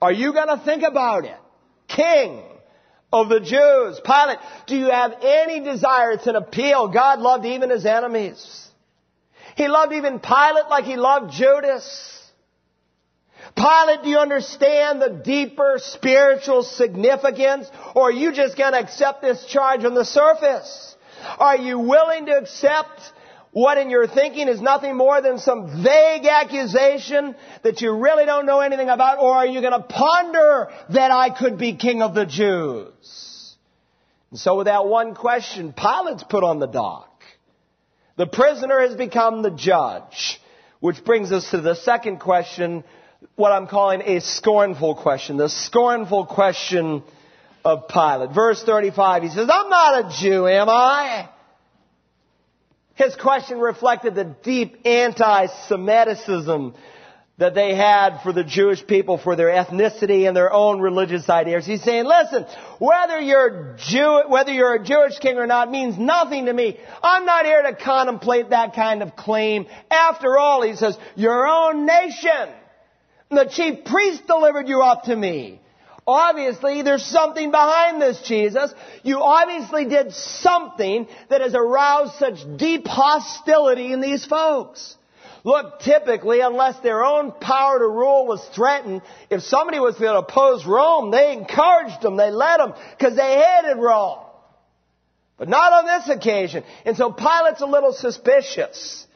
are you going to think about it? King of the Jews. Pilate, do you have any desire? It's an appeal. God loved even his enemies. He loved even Pilate like he loved Judas. Pilate, do you understand the deeper spiritual significance? Or are you just going to accept this charge on the surface? Are you willing to accept what in your thinking is nothing more than some vague accusation that you really don't know anything about? Or are you going to ponder that I could be king of the Jews? And so with that one question, Pilate's put on the dock. The prisoner has become the judge, which brings us to the second question, what I'm calling a scornful question. The scornful question of Pilate. Verse 35, he says, "I'm not a Jew, am I?" His question reflected the deep anti-Semitism that they had for the Jewish people, for their ethnicity and their own religious ideas. He's saying, "Listen, whether you're a Jewish king or not means nothing to me. I'm not here to contemplate that kind of claim. After all," he says, "your own nation, the chief priest delivered you up to me." Obviously, there's something behind this, Jesus. You obviously did something that has aroused such deep hostility in these folks. Look, typically, unless their own power to rule was threatened, if somebody was going to oppose Rome, they encouraged them, they led them, because they hated Rome. But not on this occasion. And so Pilate's a little suspicious.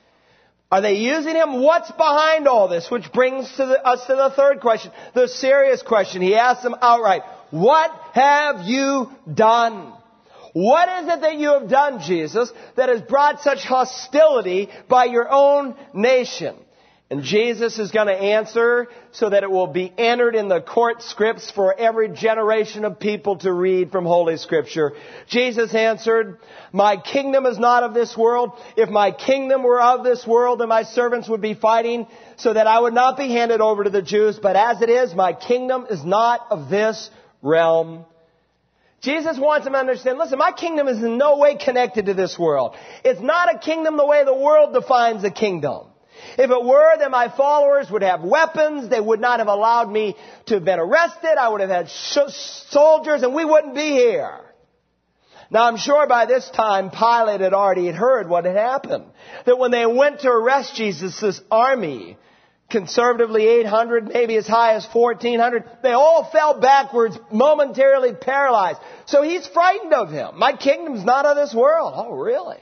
Are they using him? What's behind all this? Which brings us to the third question, the serious question. He asks them outright, "What have you done? What is it that you have done, Jesus, that has brought such hostility by your own nation?" And Jesus is going to answer so that it will be entered in the court scripts for every generation of people to read from Holy Scripture. Jesus answered, "My kingdom is not of this world. If my kingdom were of this world, then my servants would be fighting so that I would not be handed over to the Jews. But as it is, my kingdom is not of this realm." Jesus wants them to understand, listen, my kingdom is in no way connected to this world. It's not a kingdom the way the world defines a kingdom. If it were, then my followers would have weapons. They would not have allowed me to have been arrested. I would have had soldiers, and we wouldn't be here. Now, I'm sure by this time, Pilate had already heard what had happened. That when they went to arrest Jesus, this army, conservatively 800, maybe as high as 1,400, they all fell backwards, momentarily paralyzed. So he's frightened of him. My kingdom's not of this world. Oh, really?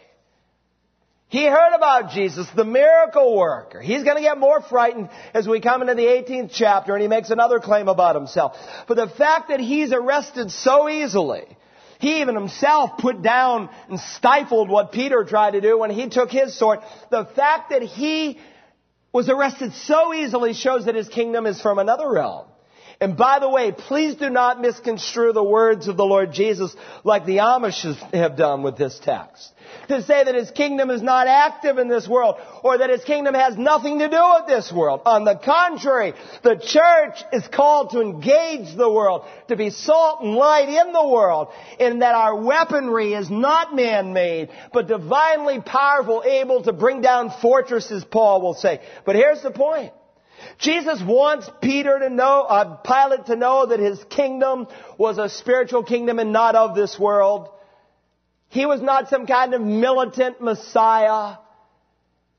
He heard about Jesus, the miracle worker. He's going to get more frightened as we come into the 18th chapter, and he makes another claim about himself. But the fact that he's arrested so easily, He even himself put down and stifled what Peter tried to do when he took his sword. The fact that he was arrested so easily shows that his kingdom is from another realm. And by the way, please do not misconstrue the words of the Lord Jesus like the Amish have done with this text. To say that His kingdom is not active in this world or that His kingdom has nothing to do with this world. On the contrary, the church is called to engage the world, to be salt and light in the world, and that our weaponry is not man-made, but divinely powerful, able to bring down fortresses, Paul will say. But here's the point. Jesus wants Pilate to know that his kingdom was a spiritual kingdom and not of this world. He was not some kind of militant Messiah.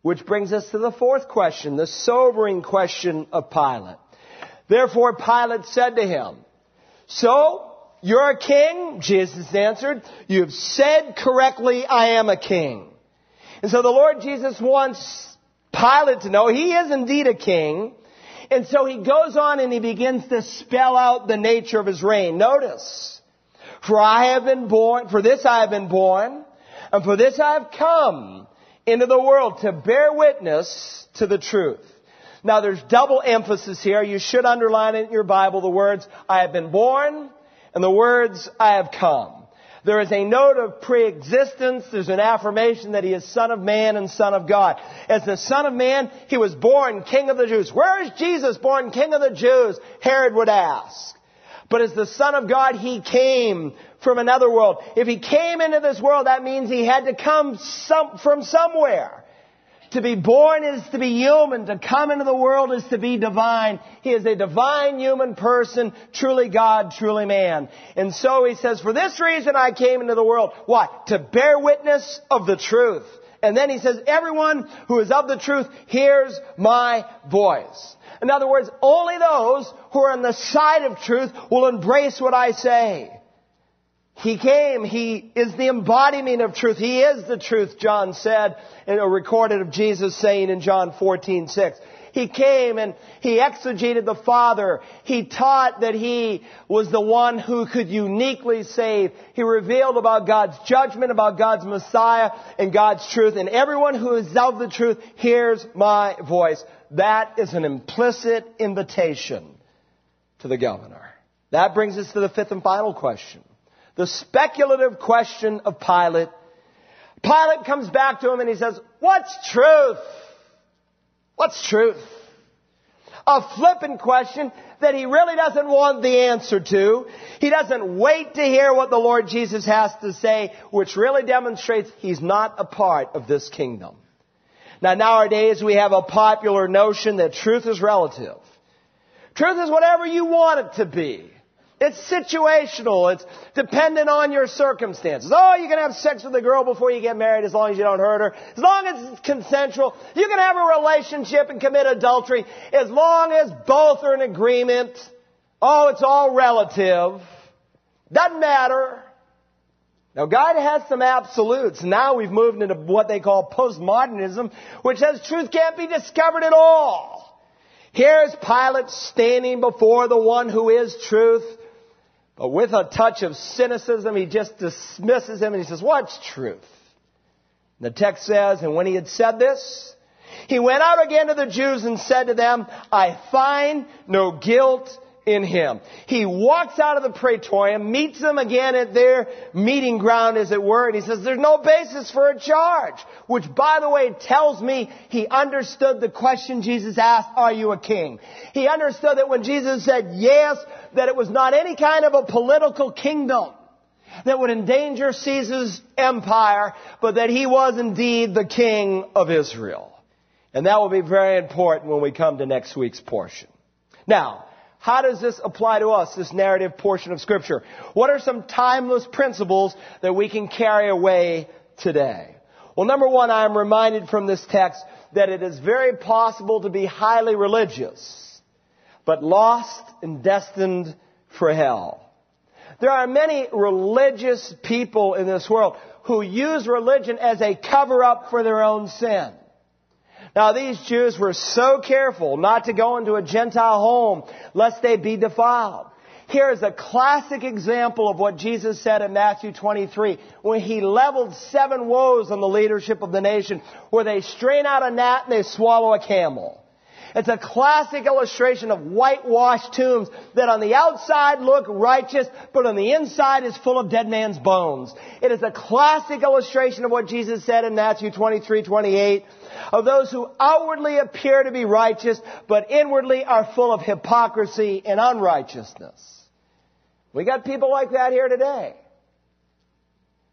Which brings us to the fourth question, the sobering question of Pilate. Therefore Pilate said to him, "So, you're a king?" Jesus answered, "You've said correctly, I am a king." And so the Lord Jesus wants Pilate to know he is indeed a king. And so he goes on and he begins to spell out the nature of his reign. Notice, for this I have been born, and for this I have come into the world to bear witness to the truth. Now there's double emphasis here. You should underline it in your Bible, the words I have been born and the words I have come. There is a note of pre-existence. There's an affirmation that He is Son of Man and Son of God. As the Son of Man, He was born King of the Jews. Where is Jesus born King of the Jews? Herod would ask. But as the Son of God, He came from another world. If He came into this world, that means He had to come from somewhere. To be born is to be human. To come into the world is to be divine. He is a divine human person, truly God, truly man. And so he says, for this reason I came into the world. What? To bear witness of the truth. And then he says, everyone who is of the truth hears my voice. In other words, only those who are on the side of truth will embrace what I say. He came. He is the embodiment of truth. He is the truth, John said, and recorded of Jesus saying in John 14:6. He came and He exegeted the Father. He taught that He was the one who could uniquely save. He revealed about God's judgment, about God's Messiah, and God's truth. And everyone who is of the truth hears my voice. That is an implicit invitation to the governor. That brings us to the fifth and final question. The speculative question of Pilate. Pilate comes back to him and he says, what's truth? What's truth? A flippant question that he really doesn't want the answer to. He doesn't wait to hear what the Lord Jesus has to say, which really demonstrates he's not a part of this kingdom. Now, nowadays we have a popular notion that truth is relative. Truth is whatever you want it to be. It's situational. It's dependent on your circumstances. Oh, you can have sex with a girl before you get married as long as you don't hurt her. As long as it's consensual. You can have a relationship and commit adultery as long as both are in agreement. Oh, it's all relative. Doesn't matter. Now, God has some absolutes. Now we've moved into what they call postmodernism, which says truth can't be discovered at all. Here's Pilate standing before the one who is truth. But with a touch of cynicism, he just dismisses him and he says, what's truth? And the text says, and when he had said this, he went out again to the Jews and said to them, I find no guilt in him. He walks out of the praetorium, meets them again at their meeting ground, as it were, and he says, there's no basis for a charge. Which, by the way, tells me he understood the question Jesus asked, are you a king? He understood that when Jesus said yes, that it was not any kind of a political kingdom that would endanger Caesar's empire, but that he was indeed the king of Israel. And that will be very important when we come to next week's portion. Now, how does this apply to us, this narrative portion of Scripture? What are some timeless principles that we can carry away today? Well, number one, I am reminded from this text that it is very possible to be highly religious, but lost and destined for hell. There are many religious people in this world who use religion as a cover-up for their own sin. Now, these Jews were so careful not to go into a Gentile home lest they be defiled. Here is a classic example of what Jesus said in Matthew 23, when he leveled 7 woes on the leadership of the nation, where they strain out a gnat and they swallow a camel. It's a classic illustration of whitewashed tombs that on the outside look righteous, but on the inside is full of dead man's bones. It is a classic illustration of what Jesus said in Matthew 23:28, of those who outwardly appear to be righteous, but inwardly are full of hypocrisy and unrighteousness. We got people like that here today.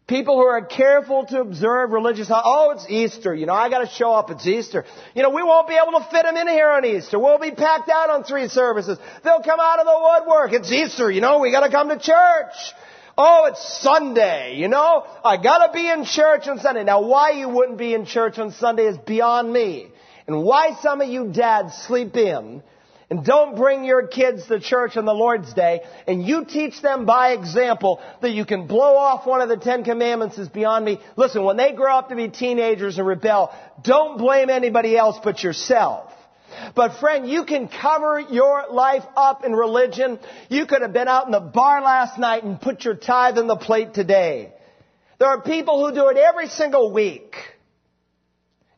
People who are careful to observe religious... Oh, it's Easter. You know, I got to show up. It's Easter. You know, we won't be able to fit them in here on Easter. We'll be packed out on 3 services. They'll come out of the woodwork. It's Easter. You know, we got to come to church. Oh, it's Sunday. You know, I got to be in church on Sunday. Now, why you wouldn't be in church on Sunday is beyond me. And why some of you dads sleep in and don't bring your kids to church on the Lord's Day, and you teach them by example that you can blow off one of the 10 commandments is beyond me. Listen, when they grow up to be teenagers and rebel, don't blame anybody else but yourself. But friend, you can cover your life up in religion. You could have been out in the bar last night and put your tithe in the plate today. There are people who do it every single week.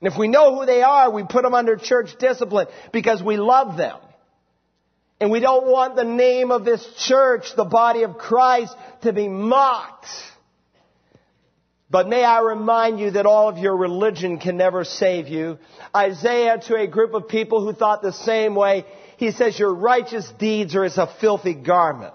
And if we know who they are, we put them under church discipline because we love them. And we don't want the name of this church, the body of Christ, to be mocked. But may I remind you that all of your religion can never save you. Isaiah, to a group of people who thought the same way, he says, your righteous deeds are as a filthy garment.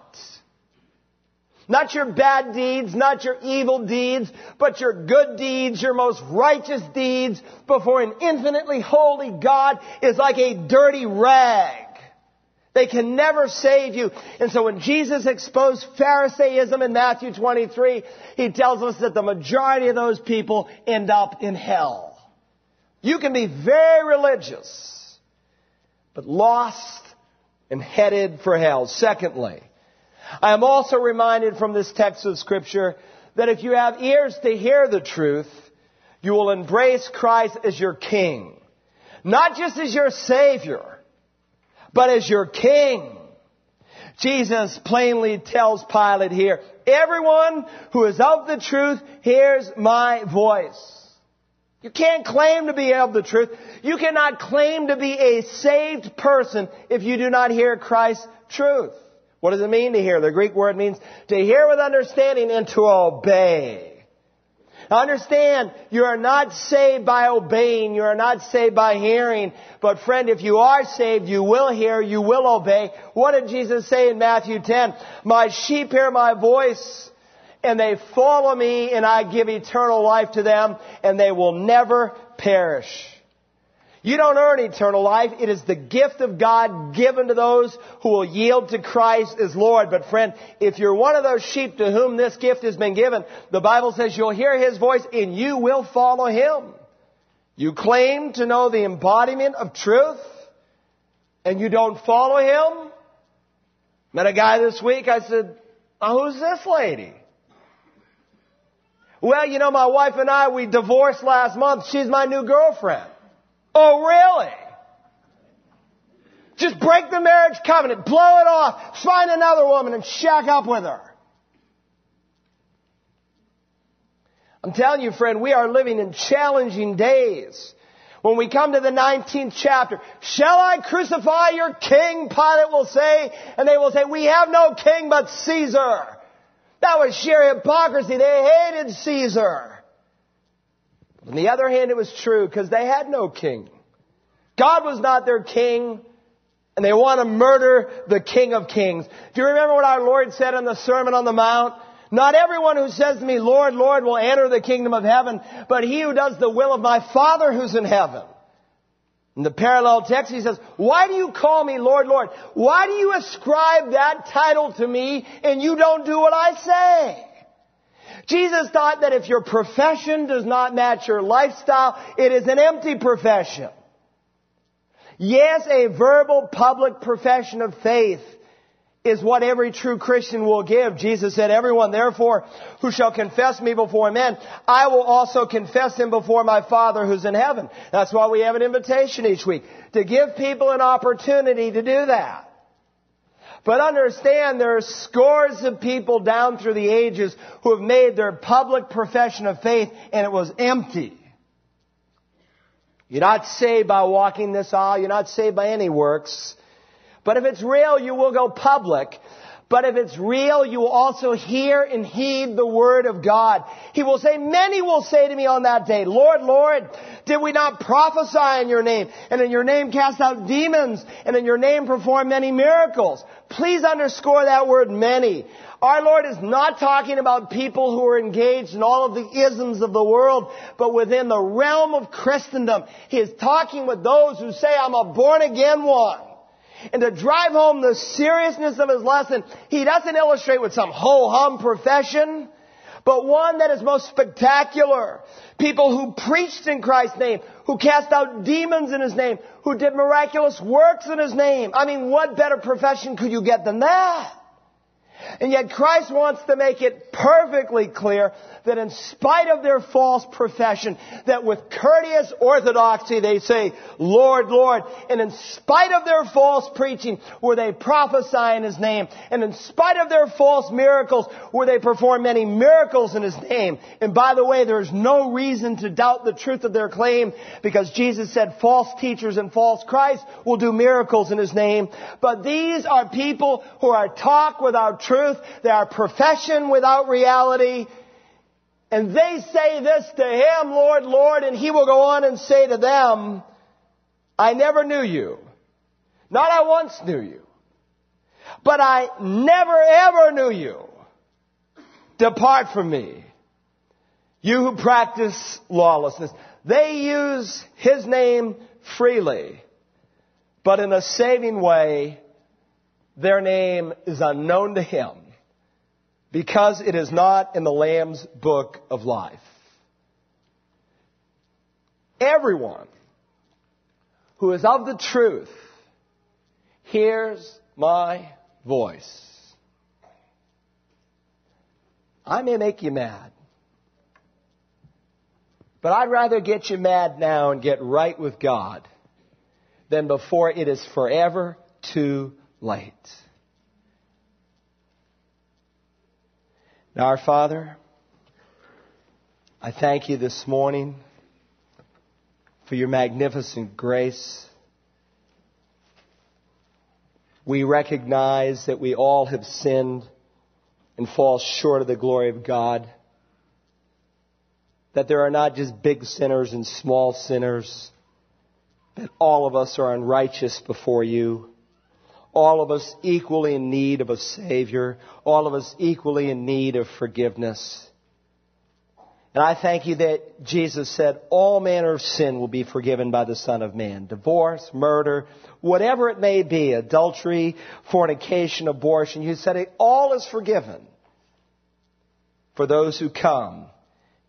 Not your bad deeds, not your evil deeds, but your good deeds, your most righteous deeds before an infinitely holy God is like a dirty rag. They can never save you. And so when Jesus exposed Pharisaism in Matthew 23, he tells us that the majority of those people end up in hell. You can be very religious, but lost and headed for hell. Secondly, I am also reminded from this text of Scripture that if you have ears to hear the truth, you will embrace Christ as your King, not just as your Savior, but as your King. Jesus plainly tells Pilate here, everyone who is of the truth hears my voice. You can't claim to be of the truth. You cannot claim to be a saved person if you do not hear Christ's truth. What does it mean to hear? The Greek word means to hear with understanding and to obey. Understand, you are not saved by obeying. You are not saved by hearing. But friend, if you are saved, you will hear, you will obey. What did Jesus say in Matthew 10? My sheep hear my voice, and they follow me, and I give eternal life to them, and they will never perish. You don't earn eternal life. It is the gift of God given to those who will yield to Christ as Lord. But friend, if you're one of those sheep to whom this gift has been given, the Bible says you'll hear His voice and you will follow Him. You claim to know the embodiment of truth and you don't follow Him. Met a guy this week, I said, who's this lady? Well, you know, my wife and I, we divorced last month. She's my new girlfriend. Oh, really? Just break the marriage covenant. Blow it off. Find another woman and shack up with her. I'm telling you, friend, we are living in challenging days. When we come to the 19th chapter, shall I crucify your king? Pilate will say, and they will say, we have no king but Caesar. That was sheer hypocrisy. They hated Caesar. On the other hand, it was true because they had no king. God was not their king, and they want to murder the King of Kings. Do you remember what our Lord said in the Sermon on the Mount? Not everyone who says to me, Lord, Lord, will enter the kingdom of heaven, but he who does the will of my Father who's in heaven. In the parallel text, he says, why do you call me Lord, Lord? Why do you ascribe that title to me and you don't do what I say? Jesus thought that if your profession does not match your lifestyle, it is an empty profession. Yes, a verbal public profession of faith is what every true Christian will give. Jesus said, everyone, therefore, who shall confess me before men, I will also confess him before my Father who's in heaven. That's why we have an invitation each week, to give people an opportunity to do that. But understand, there are scores of people down through the ages who have made their public profession of faith, and it was empty. You're not saved by walking this aisle. You're not saved by any works. But if it's real, you will go public. But if it's real, you will also hear and heed the word of God. He will say, many will say to me on that day, Lord, Lord, did we not prophesy in your name? And in your name cast out demons? And in your name perform many miracles? Please underscore that word many. Our Lord is not talking about people who are engaged in all of the isms of the world, but within the realm of Christendom. He is talking with those who say, I'm a born-again one. And to drive home the seriousness of his lesson, he doesn't illustrate with some ho-hum profession, but one that is most spectacular. People who preached in Christ's name, who cast out demons in his name, who did miraculous works in his name. I mean, what better profession could you get than that? And yet Christ wants to make it perfectly clear that in spite of their false profession, that with courteous orthodoxy they say, Lord, Lord. And in spite of their false preaching, where they prophesy in His name. And in spite of their false miracles, where they perform many miracles in His name. And by the way, there is no reason to doubt the truth of their claim, because Jesus said false teachers and false Christ will do miracles in His name. But these are people who are talk without truth. They are profession without reality. And they say this to Him, Lord, Lord, and He will go on and say to them, I never knew you. Not I once knew you, but I never ever knew you. Depart from me, you who practice lawlessness. They use His name freely, but in a saving way, their name is unknown to Him, because it is not in the Lamb's book of life. Everyone who is of the truth hears my voice. I may make you mad, but I'd rather get you mad now and get right with God than before it is forever too late. Now, our Father, I thank you this morning for your magnificent grace. We recognize that we all have sinned and fall short of the glory of God, that there are not just big sinners and small sinners, that all of us are unrighteous before you. All of us equally in need of a Savior. All of us equally in need of forgiveness. And I thank you that Jesus said, all manner of sin will be forgiven by the Son of Man. Divorce, murder, whatever it may be, adultery, fornication, abortion. You said it all is forgiven for those who come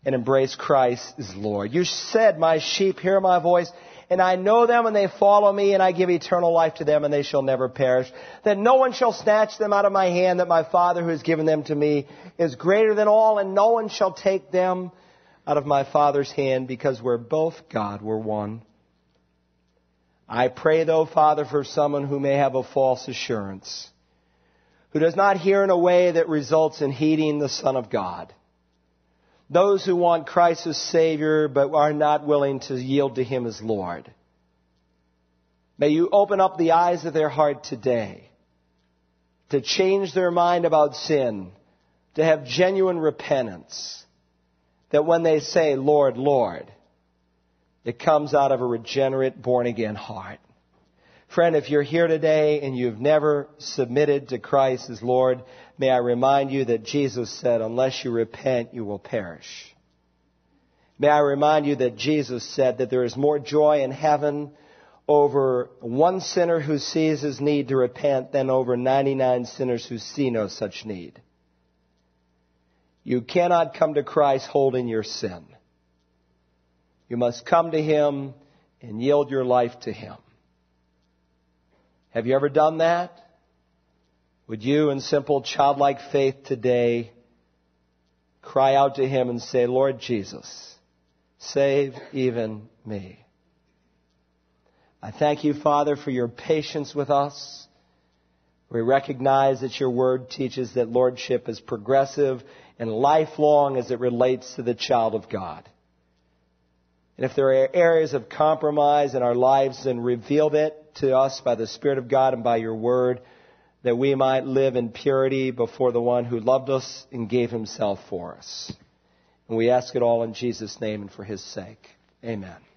and embrace Christ as Lord. You said, my sheep hear my voice, and I know them, and they follow me, and I give eternal life to them, and they shall never perish. That no one shall snatch them out of my hand, that my Father who has given them to me is greater than all, and no one shall take them out of my Father's hand, because we're both God, we're one. I pray, though, Father, for someone who may have a false assurance, who does not hear in a way that results in heeding the Son of God. Those who want Christ as Savior but are not willing to yield to Him as Lord. May you open up the eyes of their heart today to change their mind about sin, to have genuine repentance, that when they say, Lord, Lord, it comes out of a regenerate, born-again heart. Friend, if you're here today and you've never submitted to Christ as Lord, may I remind you that Jesus said, unless you repent, you will perish. May I remind you that Jesus said that there is more joy in heaven over one sinner who sees his need to repent than over 99 sinners who see no such need. You cannot come to Christ holding your sin. You must come to Him and yield your life to Him. Have you ever done that? Would you, in simple childlike faith today, cry out to Him and say, Lord Jesus, save even me. I thank you, Father, for your patience with us. We recognize that your word teaches that lordship is progressive and lifelong as it relates to the child of God. And if there are areas of compromise in our lives, then reveal it to us by the Spirit of God and by your word, that we might live in purity before the one who loved us and gave himself for us. And we ask it all in Jesus' name and for his sake. Amen.